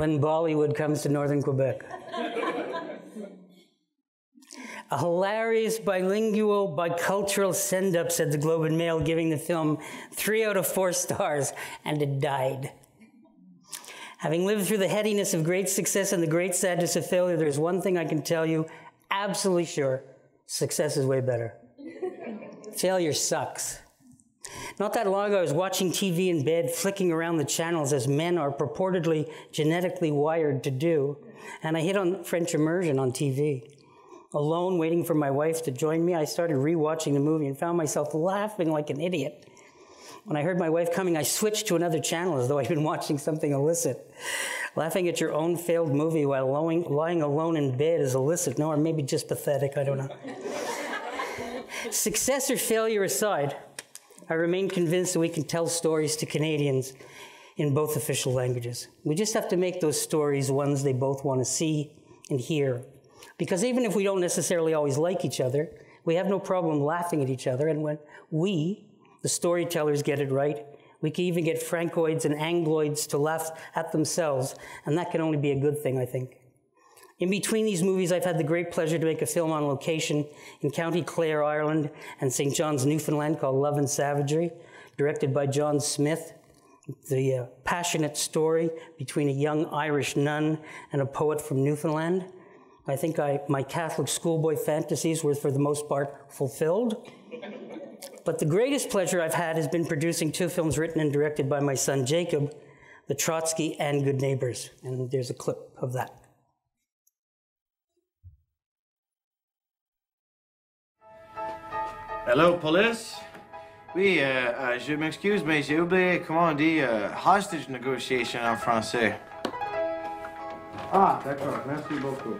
when Bollywood comes to northern Quebec. A hilarious bilingual, bicultural send-up, said the Globe and Mail, giving the film three out of four stars, and it died. Having lived through the headiness of great success and the great sadness of failure, there's one thing I can tell you, absolutely sure, success is way better. Failure sucks. Not that long ago, I was watching T V in bed, flicking around the channels as men are purportedly genetically wired to do, and I hit on French Immersion on T V. Alone, waiting for my wife to join me, I started re-watching the movie and found myself laughing like an idiot. When I heard my wife coming, I switched to another channel as though I'd been watching something illicit. Laughing at your own failed movie while lying alone in bed is illicit, no, or maybe just pathetic, I don't know. Success or failure aside, I remain convinced that we can tell stories to Canadians in both official languages. We just have to make those stories ones they both want to see and hear. Because even if we don't necessarily always like each other, we have no problem laughing at each other. And when we, the storytellers, get it right, we can even get Francoids and Angloids to laugh at themselves. And that can only be a good thing, I think. In between these movies, I've had the great pleasure to make a film on location in County Clare, Ireland, and Saint John's, Newfoundland, called Love and Savagery, directed by John Smith. The uh, passionate story between a young Irish nun and a poet from Newfoundland. I think I, my Catholic schoolboy fantasies were, for the most part, fulfilled. But the greatest pleasure I've had has been producing two films written and directed by my son Jacob, The Trotsky and Good Neighbors. And there's a clip of that. Hello, police. Oui, uh, uh, je m'excuse, mais j'ai oublié comment on dit uh, hostage negotiation en français. Ah, d'accord. Merci beaucoup.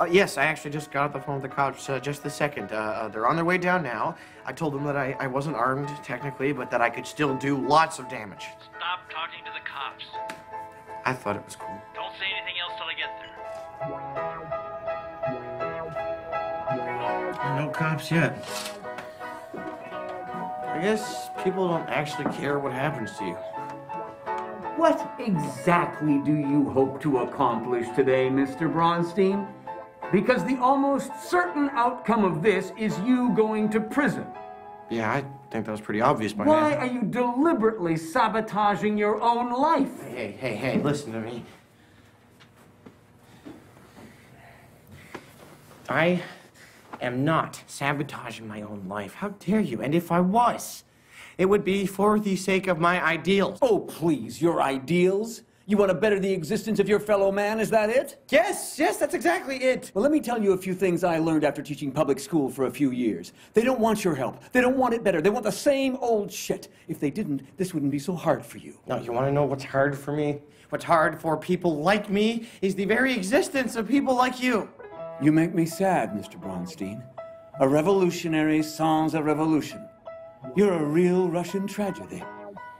Uh, yes, I actually just got off the phone with the cops uh, just a second. Uh, uh, they're on their way down now. I told them that I, I wasn't armed, technically, but that I could still do lots of damage. Stop talking to the cops. I thought it was cool. Don't say anything else till I get there. No cops yet. I guess people don't actually care what happens to you. What exactly do you hope to accomplish today, Mister Bronstein? Because the almost certain outcome of this is you going to prison. Yeah, I think that was pretty obvious by now. Why are you deliberately sabotaging your own life? Hey, hey, hey, hey, listen to me. I am not sabotaging my own life. How dare you? And if I was, it would be for the sake of my ideals. Oh, please, your ideals? You want to better the existence of your fellow man, is that it? Yes, yes, that's exactly it. Well, let me tell you a few things I learned after teaching public school for a few years. They don't want your help. They don't want it better. They want the same old shit. If they didn't, this wouldn't be so hard for you. No, you want to know what's hard for me? What's hard for people like me is the very existence of people like you. You make me sad, Mister Bronstein. A revolutionary sans a revolution. You're a real Russian tragedy.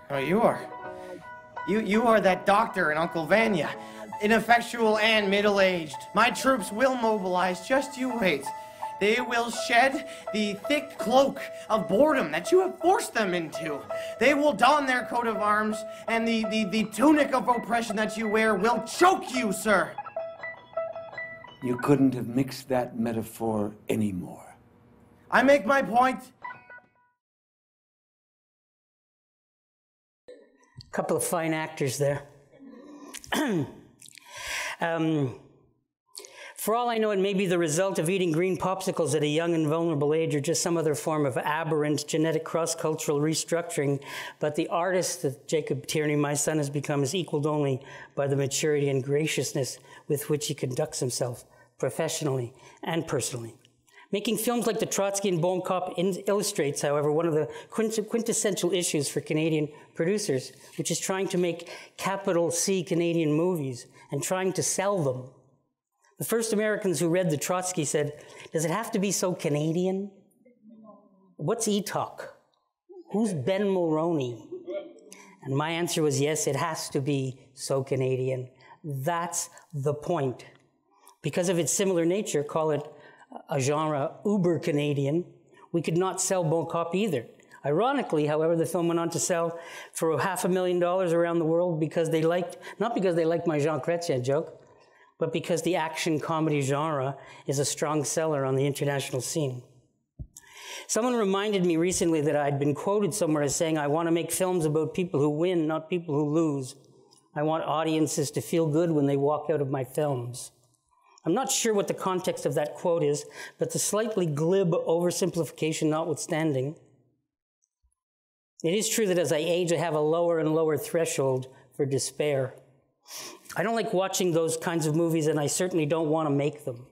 Oh, you are. You, you are that doctor in Uncle Vanya, ineffectual and middle-aged. My troops will mobilize, just you wait. They will shed the thick cloak of boredom that you have forced them into. They will don their coat of arms, and the, the, the tunic of oppression that you wear will choke you, sir. You couldn't have mixed that metaphor anymore. I make my point. Couple of fine actors there. um, for all I know, it may be the result of eating green popsicles at a young and vulnerable age or just some other form of aberrant genetic cross-cultural restructuring, but the artist that Jacob Tierney, my son, has become is equaled only by the maturity and graciousness with which he conducts himself professionally and personally. Making films like The Trotsky and Bon Cop illustrates, however, one of the quintessential issues for Canadian producers, which is trying to make capital C Canadian movies and trying to sell them. The first Americans who read The Trotsky said, does it have to be so Canadian? What's E-Talk? Who's Ben Mulroney? And my answer was, yes, it has to be so Canadian. That's the point. Because of its similar nature, call it a genre uber Canadian, we could not sell Bon Cop either. I Ironically, however, the film went on to sell for half a million dollars around the world because they liked, not because they liked my Jean Chrétien joke, but because the action comedy genre is a strong seller on the international scene. Someone reminded me recently that I'd been quoted somewhere as saying, I want to make films about people who win, not people who lose. I want audiences to feel good when they walk out of my films. I'm not sure what the context of that quote is, but the slightly glib oversimplification notwithstanding, it is true that as I age, I have a lower and lower threshold for despair. I don't like watching those kinds of movies, and I certainly don't want to make them.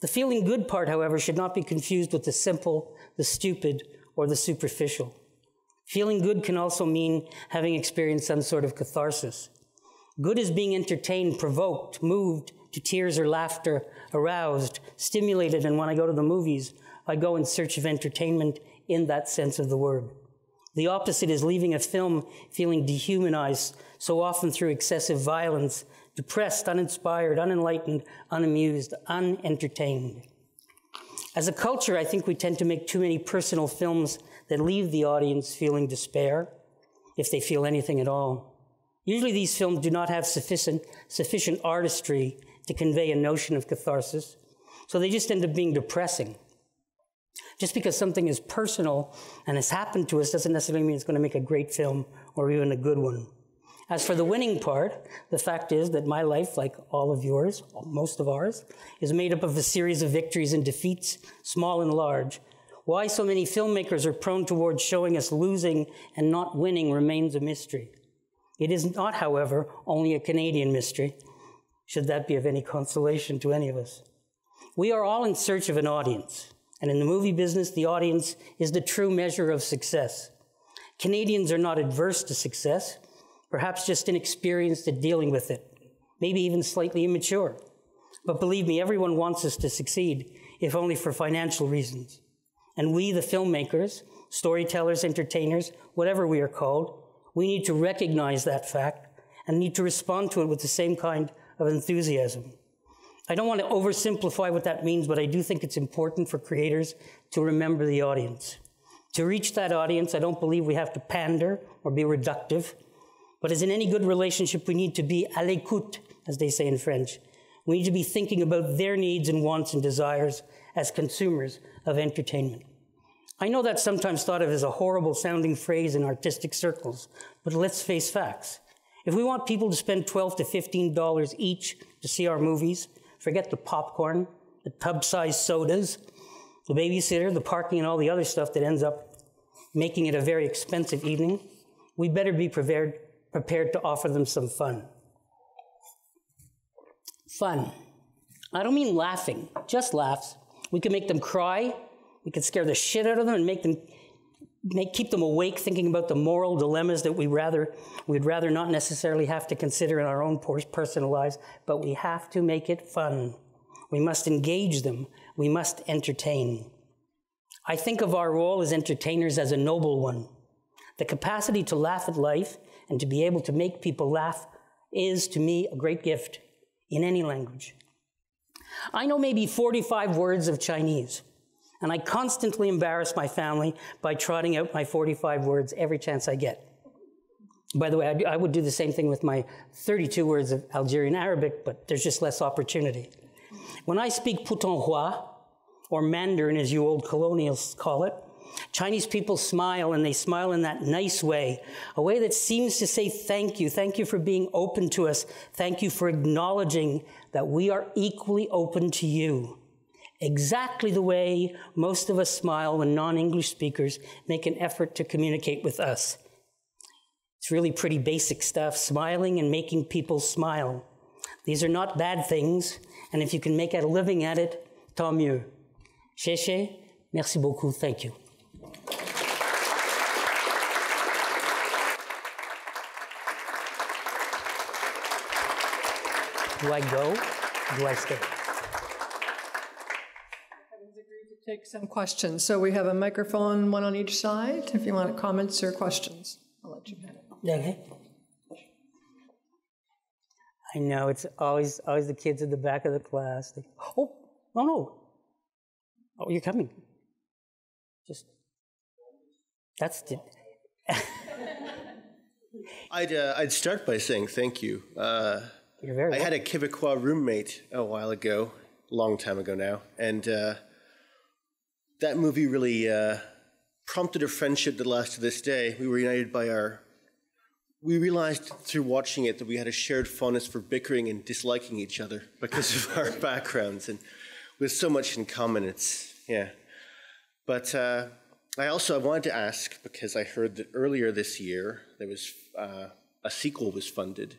The feeling good part, however, should not be confused with the simple, the stupid, or the superficial. Feeling good can also mean having experienced some sort of catharsis. Good is being entertained, provoked, moved to tears or laughter, aroused, stimulated, and when I go to the movies, I go in search of entertainment in that sense of the word. The opposite is leaving a film feeling dehumanized, so often through excessive violence, depressed, uninspired, unenlightened, unamused, unentertained. As a culture, I think we tend to make too many personal films that leave the audience feeling despair, if they feel anything at all. Usually these films do not have sufficient, sufficient artistry to convey a notion of catharsis, so they just end up being depressing. Just because something is personal and has happened to us doesn't necessarily mean it's going to make a great film or even a good one. As for the winning part, the fact is that my life, like all of yours, most of ours, is made up of a series of victories and defeats, small and large. Why so many filmmakers are prone towards showing us losing and not winning remains a mystery. It is not, however, only a Canadian mystery, should that be of any consolation to any of us. We are all in search of an audience, and in the movie business, the audience is the true measure of success. Canadians are not adverse to success, perhaps just inexperienced at dealing with it, maybe even slightly immature. But believe me, everyone wants us to succeed, if only for financial reasons. And we, the filmmakers, storytellers, entertainers, whatever we are called, we need to recognize that fact and need to respond to it with the same kind of enthusiasm. I don't want to oversimplify what that means, but I do think it's important for creators to remember the audience. To reach that audience, I don't believe we have to pander or be reductive, but as in any good relationship, we need to be à l'écoute, as they say in French. We need to be thinking about their needs and wants and desires as consumers of entertainment. I know that's sometimes thought of as a horrible sounding phrase in artistic circles, but let's face facts. If we want people to spend twelve to fifteen dollars each to see our movies, forget the popcorn, the tub-sized sodas, the babysitter, the parking, and all the other stuff that ends up making it a very expensive evening, we better be prepared, prepared to offer them some fun. Fun. I don't mean laughing, just laughs. We can make them cry, we can scare the shit out of them and make them Make, keep them awake thinking about the moral dilemmas that we rather, we'd rather not necessarily have to consider in our own personal lives, but we have to make it fun. We must engage them. We must entertain. I think of our role as entertainers as a noble one. The capacity to laugh at life and to be able to make people laugh is, to me, a great gift in any language. I know maybe forty-five words of Chinese. And I constantly embarrass my family by trotting out my forty-five words every chance I get. By the way, I, do, I would do the same thing with my thirty-two words of Algerian Arabic, but there's just less opportunity. When I speak Putonghua, or Mandarin as you old colonials call it, Chinese people smile, and they smile in that nice way, a way that seems to say thank you, thank you for being open to us, thank you for acknowledging that we are equally open to you. Exactly the way most of us smile when non-English speakers make an effort to communicate with us. It's really pretty basic stuff, smiling and making people smile. These are not bad things, and if you can make a living at it, tant mieux. Chéché, merci beaucoup, thank you. Do I go? Do I stay? Take some questions. So we have a microphone, one on each side. If you want comments or questions, I'll let you have it. Okay. I know it's always always the kids at the back of the class. They, oh, no, no. Oh, you're coming. Just That's the... I'd uh, I'd start by saying thank you. Uh, You're very I welcome. Had a Quebecois roommate a while ago, a long time ago now, and uh, that movie really uh, prompted a friendship that lasts to this day. We were united by our... We realized through watching it that we had a shared fondness for bickering and disliking each other because of our backgrounds, and with so much in common, it's, yeah. But uh, I also I wanted to ask, because I heard that earlier this year, there was uh, a sequel was funded,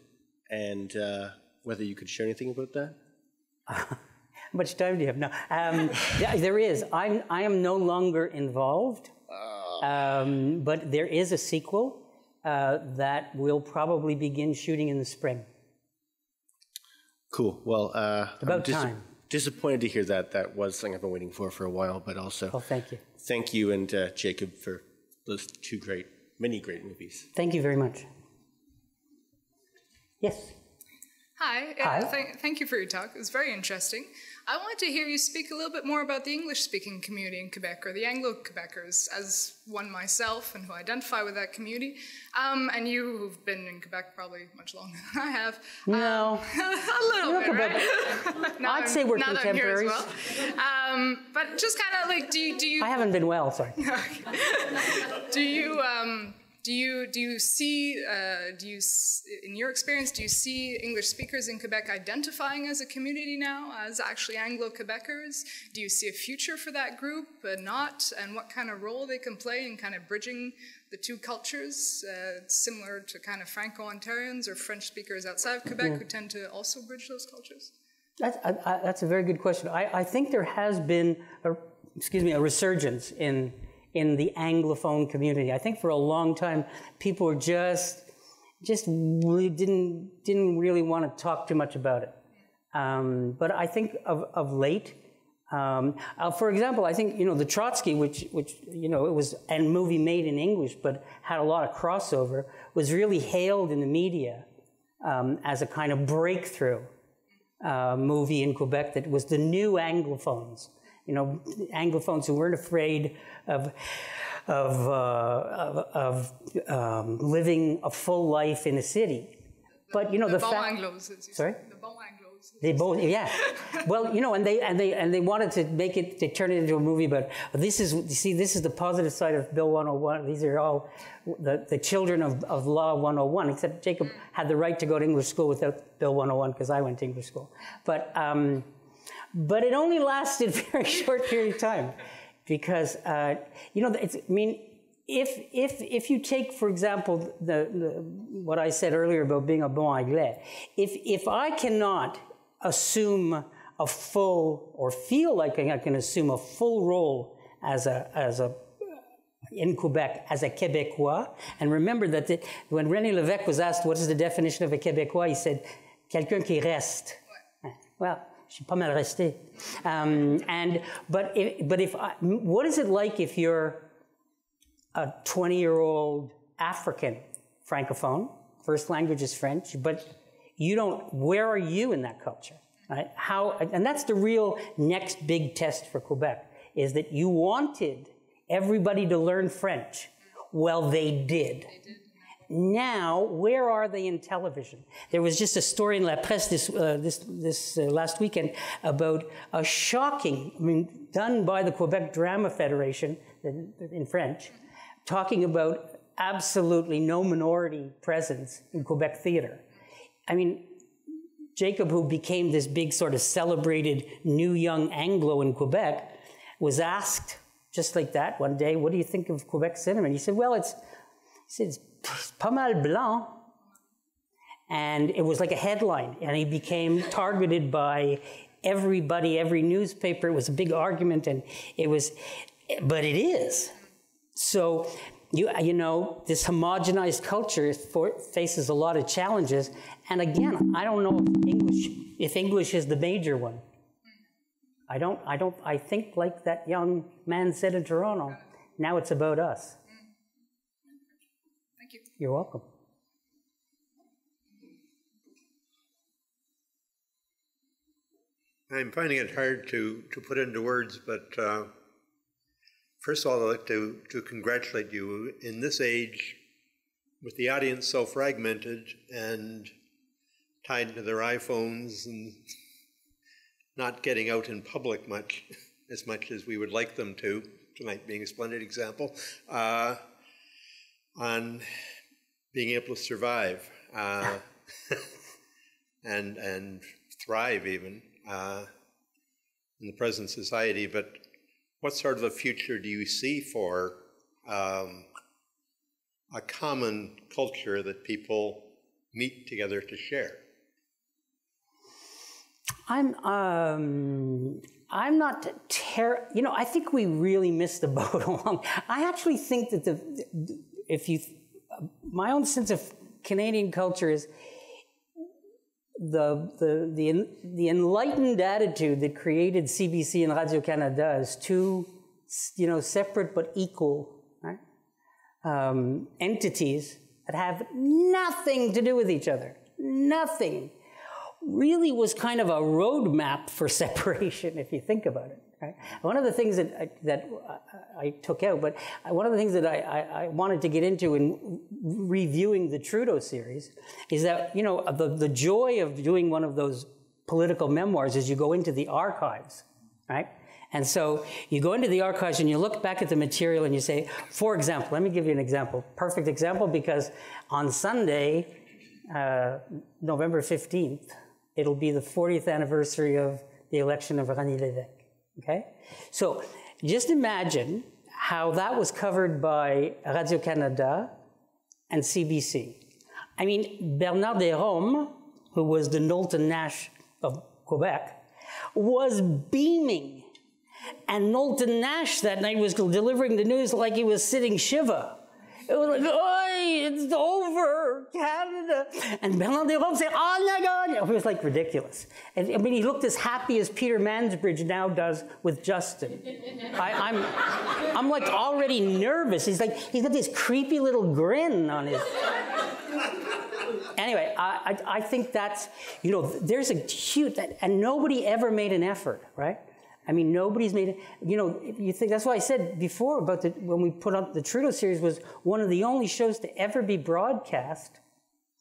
and uh, whether you could share anything about that? How much time do you have now? Um, yeah, there is. I'm, I am no longer involved, oh. um, but there is a sequel. Uh, that will probably begin shooting in the spring. Cool. Well, uh, about I'm dis time. disappointed to hear that. That was something I've been waiting for for a while, but also... Oh, thank you. Thank you and uh, Jacob for those two great, many great movies. Thank you very much. Yes. Hi. Hi. Uh, th thank you for your talk. It was very interesting. I wanted to hear you speak a little bit more about the English-speaking community in Quebec, or the Anglo-Quebecers, as one myself and who identify with that community. Um, and you, who've been in Quebec probably much longer than I have. No. Um, a little You're bit, Quebec. Right? I'd I'm, say we're now contemporaries. Now that I'm here as well. Um, but just kind of like, do you, do you... I haven't been well, sorry. do you... Um, Do you, do you see, uh, do you, in your experience, do you see English speakers in Quebec identifying as a community now, as actually Anglo-Quebecers? Do you see a future for that group, uh, not, and what kind of role they can play in kind of bridging the two cultures, uh, similar to kind of Franco-Ontarians or French speakers outside of Quebec yeah. who tend to also bridge those cultures? That's, I, I, that's a very good question. I, I think there has been, a, excuse me, a resurgence in in the Anglophone community. I think for a long time, people were just, just really didn't, didn't really want to talk too much about it. Um, but I think of, of late, um, uh, for example, I think, you know, The Trotsky, which, which, you know, it was a movie made in English, but had a lot of crossover, was really hailed in the media um, as a kind of breakthrough uh, movie in Quebec that was the new Anglophones. You know, Anglophones who weren't afraid of of uh, of, of um, living a full life in a city, but you know the, the bon Anglos. Sorry, the bon Anglos. They both, yeah. Well, you know, and they and they and they wanted to make it. They turned it into a movie, but this is you see, this is the positive side of Bill one oh one. These are all the the children of of Law one oh one. Except Jacob had the right to go to English school without Bill one oh one because I went to English school, but. Um, But it only lasted a very short period of time because, uh, you know, it's, I mean, if, if, if you take, for example, the, the, what I said earlier about being a bon anglais, if, if I cannot assume a full or feel like I can assume a full role as a, as a, in Quebec as a Québécois, and remember that the, when René Lévesque was asked, what is the definition of a Québécois, he said, quelqu'un qui reste. Well... pas mal resté. Um, and but if, but if I, what is it like if you're a twenty-year-old African francophone, first language is French, but you don't. Where are you in that culture? Right? How? And that's the real next big test for Quebec is that you wanted everybody to learn French. Well, they did. They did. Now, where are they in television? There was just a story in La Presse this, uh, this, this uh, last weekend about a shocking, I mean, done by the Quebec Drama Federation in, in French, talking about absolutely no minority presence in Quebec theater. I mean, Jacob, who became this big sort of celebrated new young Anglo in Quebec, was asked just like that one day, what do you think of Quebec cinema? And he said, well, it's, it's pas mal blanc, and it was like a headline, and he became targeted by everybody, every newspaper. It was a big argument, and it was, but it is. So, you you know, this homogenized culture for, faces a lot of challenges, and again, I don't know if English, if English is the major one. I don't, I don't, I think like that young man said in Toronto, now it's about us. You're welcome. I'm finding it hard to, to put into words, but uh, First of all, I'd like to, to congratulate you. In this age, with the audience so fragmented and tied to their iPhones and not getting out in public much, as much as we would like them to, tonight being a splendid example, uh, on being able to survive uh, and, and thrive even uh, in the present society. But what sort of a future do you see for um, a common culture that people meet together to share? I'm, um, I'm not ter- you know, I think we really missed the boat along. I actually think that the, if you, my own sense of Canadian culture is the, the, the, the enlightened attitude that created C B C and Radio-Canada is two, you know, separate but equal, right? um, entities that have nothing to do with each other, nothing. Really was kind of a roadmap for separation, if you think about it. Right? One of the things that I, that I took out, but one of the things that I, I, I wanted to get into in reviewing the Trudeau series is that, you know, the, the joy of doing one of those political memoirs is you go into the archives, right? And so you go into the archives and you look back at the material and you say, for example, let me give you an example, perfect example, because on Sunday, uh, November fifteenth, it'll be the fortieth anniversary of the election of René Lévesque, okay? So just imagine how that was covered by Radio-Canada and C B C. I mean, Bernard Derome, who was the Knowlton Nash of Quebec, was beaming. And Knowlton Nash that night was delivering the news like he was sitting Shiva. It was like, oi, it's over, Canada. And Bernard Derome said, oh my God. It was like ridiculous. And I mean, he looked as happy as Peter Mansbridge now does with Justin. I, I'm, I'm like already nervous. He's like, he's got this creepy little grin on his. Anyway, I, I, I think that's, you know, there's a huge, and nobody ever made an effort, right? I mean, nobody's made it, you know, you think, that's why I said before about the, when we put on the Trudeau series was one of the only shows to ever be broadcast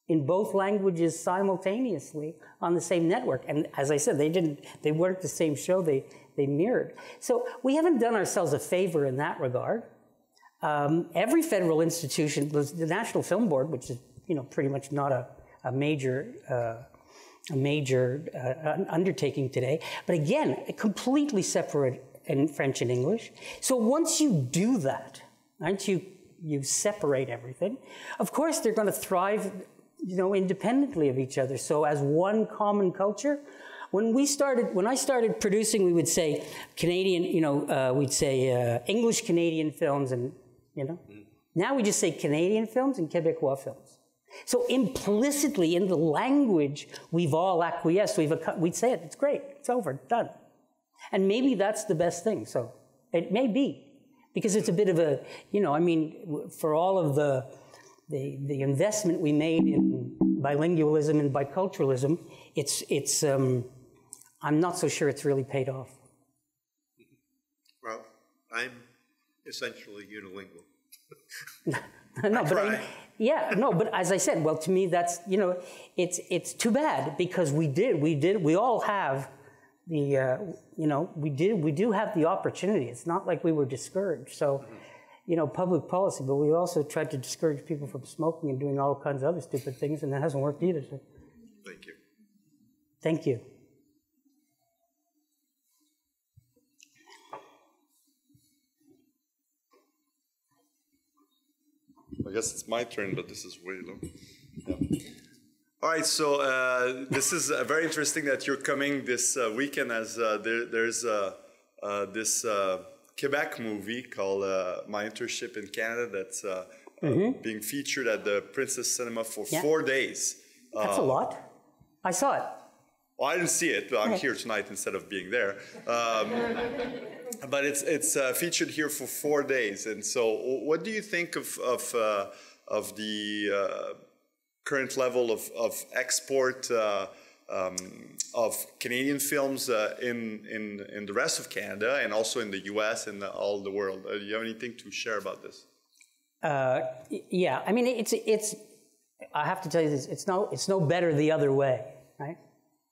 in both languages simultaneously on the same network. And as I said, they didn't, they weren't the same show, they, they mirrored. So we haven't done ourselves a favor in that regard. Um, every federal institution, the National Film Board, which is, you know, pretty much not a, a major, uh, a major uh, undertaking today, but again, completely separate in French and English. So once you do that, right, you, you separate everything, of course they're going to thrive, you know, independently of each other, so as one common culture. When we started, when I started producing, we would say Canadian, you know, uh, we'd say uh, English-Canadian films and, you know, mm. Now we just say Canadian films and Québécois films. So implicitly in the language, we've all acquiesced. We've we'd say it. It's great. It's over. Done. And maybe that's the best thing. So it may be, because it's a bit of a, you know, I mean, for all of the the, the investment we made in bilingualism and biculturalism, it's it's. Um, I'm not so sure it's really paid off. Well, I'm essentially unilingual. no, I but I, yeah, no, but as I said, well, to me, that's, you know, it's it's too bad, because we did, we did, we all have the, uh, you know, we did, we do have the opportunity. It's not like we were discouraged. So, mm-hmm. you know, public policy, but we also tried to discourage people from smoking and doing all kinds of other stupid things, and that hasn't worked either. So. Thank you. Thank you. I guess it's my turn, but this is way low. Yeah. All right, so uh, this is uh, very interesting that you're coming this uh, weekend, as uh, there, there's uh, uh, this uh, Quebec movie called uh, My Internship in Canada that's uh, mm-hmm. uh, being featured at the Princess Cinema for yeah. four days. That's uh, a lot. I saw it. Well, I didn't see it, but I'm okay. Here tonight instead of being there. Um, But it's it's uh, featured here for four days, and so what do you think of of uh, of the uh, current level of of export uh, um, of Canadian films uh, in, in, in the rest of Canada and also in the U S and the, all the world. Uh, do you have anything to share about this? Uh, yeah, I mean, it's, it's, I have to tell you this, it's no, it's no better the other way, right?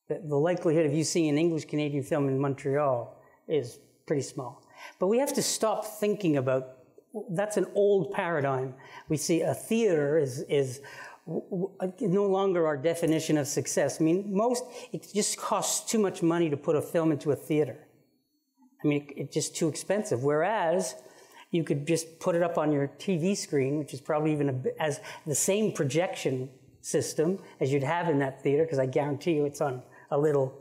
The, the likelihood of you seeing an English Canadian film in Montreal is pretty small. But we have to stop thinking about, that's an old paradigm. We see a theater is, is no longer our definition of success. I mean, most, it just costs too much money to put a film into a theater. I mean, it, it's just too expensive, whereas you could just put it up on your T V screen, which is probably even a, as the same projection system as you'd have in that theater, because I guarantee you it's on a little,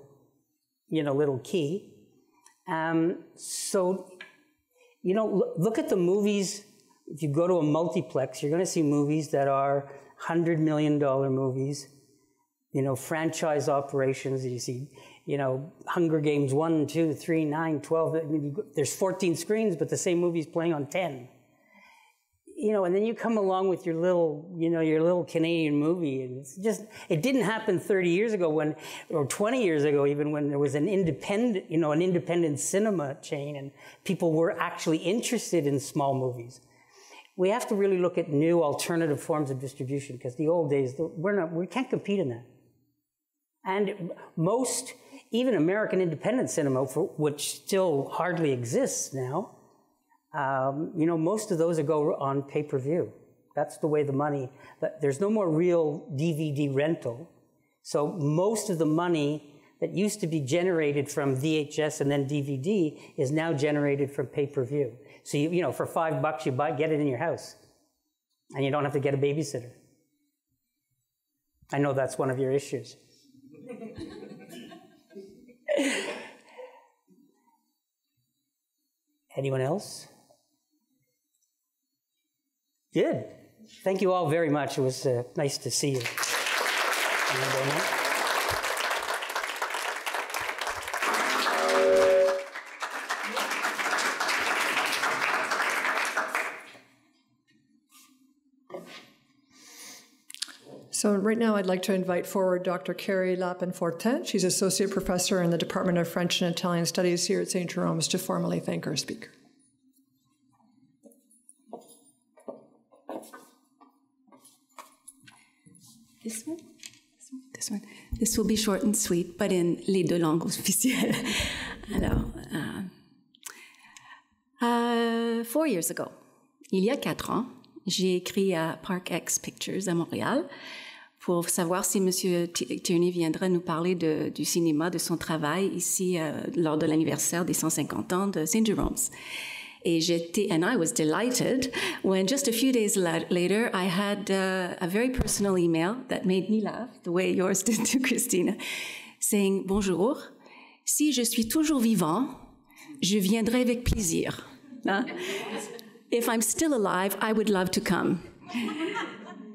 you know, little key. Um, so, you know, look, look at the movies. If you go to a multiplex, you're going to see movies that are one hundred million dollar movies, you know, franchise operations. You see, you know, Hunger Games one, two, three, nine, twelve. I mean, there's fourteen screens, but the same movie's playing on ten. You know, and then you come along with your little, you know, your little Canadian movie, and it's just, it didn't happen thirty years ago when, or twenty years ago even, when there was an independent, you know, an independent cinema chain, and people were actually interested in small movies. We have to really look at new alternative forms of distribution, because the old days, we're not, we can't compete in that. And most, even American independent cinema, for, which still hardly exists now, Um, you know, most of those go on pay-per-view. That's the way the money, that, there's no more real D V D rental. So most of the money that used to be generated from V H S and then D V D is now generated from pay-per-view. So, you, you know, for five bucks, you buy, get it in your house. And you don't have to get a babysitter. I know that's one of your issues. Anyone else? Good. Thank you all very much. It was uh, nice to see you. So right now I'd like to invite forward Doctor Carrie Lapin-Fortin. She's Associate Professor in the Department of French and Italian Studies here at Saint Jerome's to formally thank our speaker. This one? This one. This will be short and sweet, but in les deux langues officielles. Alors, uh, uh, four years ago, il y a quatre ans, j'ai écrit à Park X Pictures à Montréal pour savoir si Monsieur Tierney viendrait nous parler de, du cinéma, de son travail ici euh, lors de l'anniversaire des cent cinquante ans de Saint Jerome's. Et j'étais, and I was delighted when just a few days later I had uh, a very personal email that made me laugh, the way yours did to Christina, saying, bonjour, si je suis toujours vivant, je viendrai avec plaisir. Hein? If I'm still alive, I would love to come.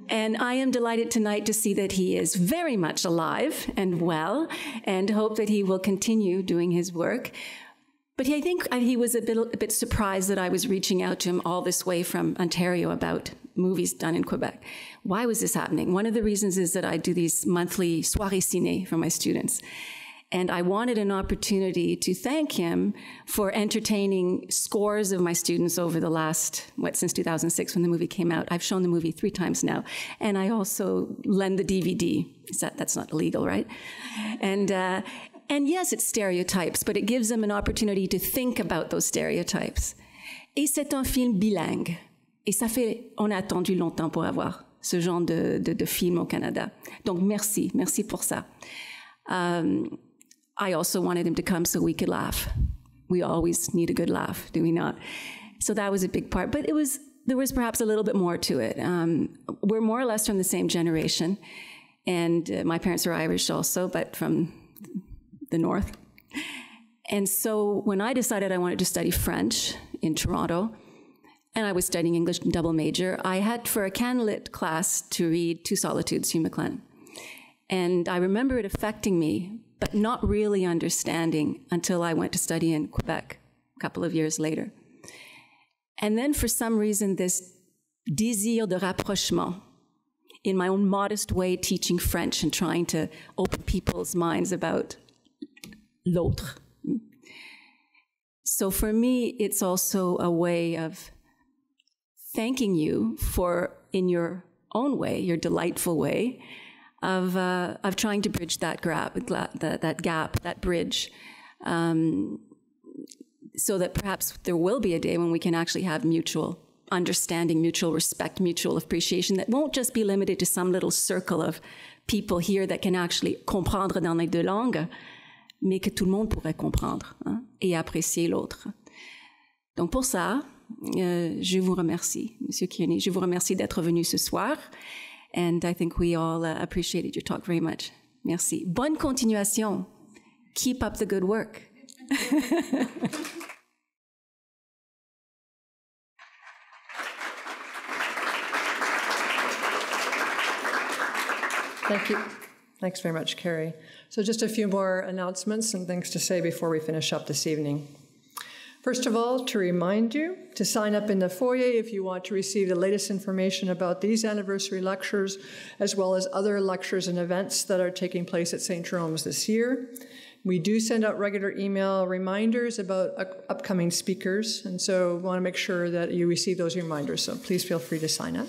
And I am delighted tonight to see that he is very much alive and well, and hope that he will continue doing his work. But I think he was a bit, a bit surprised that I was reaching out to him all this way from Ontario about movies done in Quebec. Why was this happening? One of the reasons is that I do these monthly soirées ciné for my students. And I wanted an opportunity to thank him for entertaining scores of my students over the last, what, since two thousand six when the movie came out. I've shown the movie three times now. And I also lend the D V D. Is that, that's not illegal, right? And, uh, and yes, it's stereotypes, but it gives them an opportunity to think about those stereotypes. Et c'est un film bilingue. Et ça fait, on a attendu longtemps pour avoir ce genre de, de, de film au Canada. Donc merci, merci pour ça. Um, I also wanted him to come so we could laugh. We always need a good laugh, do we not? So that was a big part, but it was, there was perhaps a little bit more to it. Um, we're more or less from the same generation, and uh, my parents are Irish also, but from the north. And so when I decided I wanted to study French in Toronto, and I was studying English double major, I had for a CanLit class to read Two Solitudes, Hugh McLennan. And I remember it affecting me, but not really understanding until I went to study in Quebec a couple of years later. And then for some reason, this désir de rapprochement, in my own modest way, teaching French and trying to open people's minds about l'autre. So for me, it's also a way of thanking you for, in your own way, your delightful way, of, uh, of trying to bridge that gap, that, that gap, that bridge, um, so that perhaps there will be a day when we can actually have mutual understanding, mutual respect, mutual appreciation that won't just be limited to some little circle of people here that can actually comprendre dans les deux langues, mais que tout le monde pourrait comprendre, hein, et apprécier l'autre. Donc pour ça, euh, je vous remercie, Monsieur Tierney. Je vous remercie d'être venu ce soir, and I think we all uh, appreciated your talk very much. Merci. Bonne continuation. Keep up the good work. Thank you. Thanks very much, Carrie. So just a few more announcements and things to say before we finish up this evening. First of all, to remind you to sign up in the foyer if you want to receive the latest information about these anniversary lectures, as well as other lectures and events that are taking place at Saint Jerome's this year. We do send out regular email reminders about uh, upcoming speakers, and so we want to make sure that you receive those reminders, so please feel free to sign up.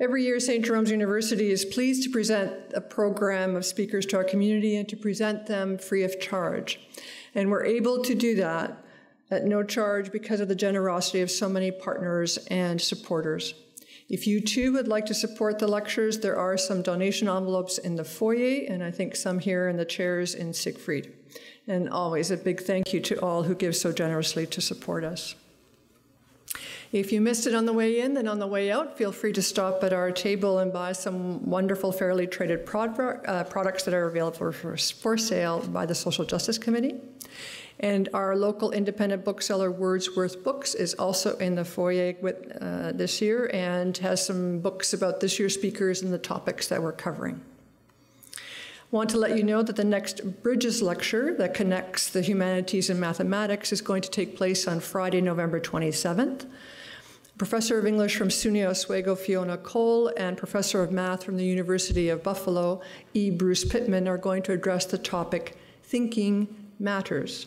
Every year, Saint Jerome's University is pleased to present a program of speakers to our community and to present them free of charge. And we're able to do that at no charge because of the generosity of so many partners and supporters. If you too would like to support the lectures, there are some donation envelopes in the foyer, and I think some here in the chairs in Siegfried. And always a big thank you to all who give so generously to support us. If you missed it on the way in, then on the way out, feel free to stop at our table and buy some wonderful fairly traded product, uh, products that are available for, for sale by the Social Justice Committee. And our local independent bookseller, Wordsworth Books, is also in the foyer with, uh, this year and has some books about this year's speakers and the topics that we're covering. Want to let you know that the next Bridges lecture that connects the humanities and mathematics is going to take place on Friday, November twenty-seventh. Professor of English from SUNY Oswego, Fiona Cole, and Professor of Math from the University of Buffalo, E. Bruce Pittman, are going to address the topic, Thinking Matters.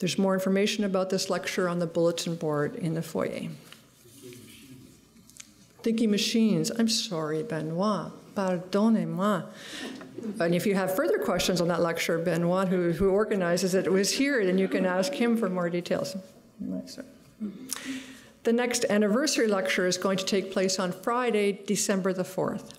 There's more information about this lecture on the bulletin board in the foyer. Thinking machines. I'm sorry, Benoit. Pardonnez-moi. And if you have further questions on that lecture, Benoit, who, who organizes it, was here, then you can ask him for more details. The next anniversary lecture is going to take place on Friday, December the fourth.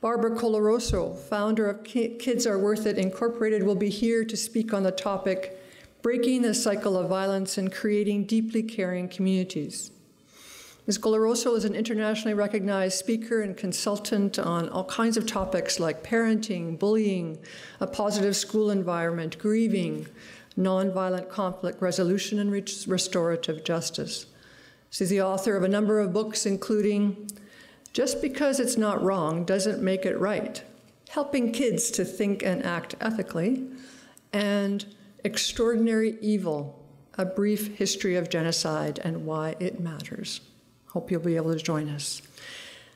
Barbara Coloroso, founder of Kids Are Worth It Incorporated, will be here to speak on the topic, Breaking the Cycle of Violence and Creating Deeply Caring Communities. Miz Coloroso is an internationally recognized speaker and consultant on all kinds of topics like parenting, bullying, a positive school environment, grieving, nonviolent conflict resolution, and restorative justice. She's the author of a number of books, including Just Because It's Not Wrong Doesn't Make It Right, Helping Kids to Think and Act Ethically, and Extraordinary Evil, A Brief History of Genocide and Why It Matters. Hope you'll be able to join us.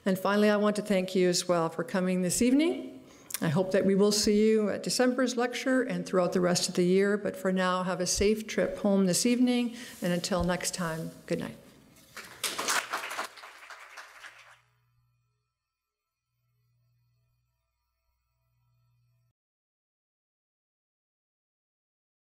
And finally, I want to thank you as well for coming this evening. I hope that we will see you at December's lecture and throughout the rest of the year. But for now, have a safe trip home this evening. And until next time, good night.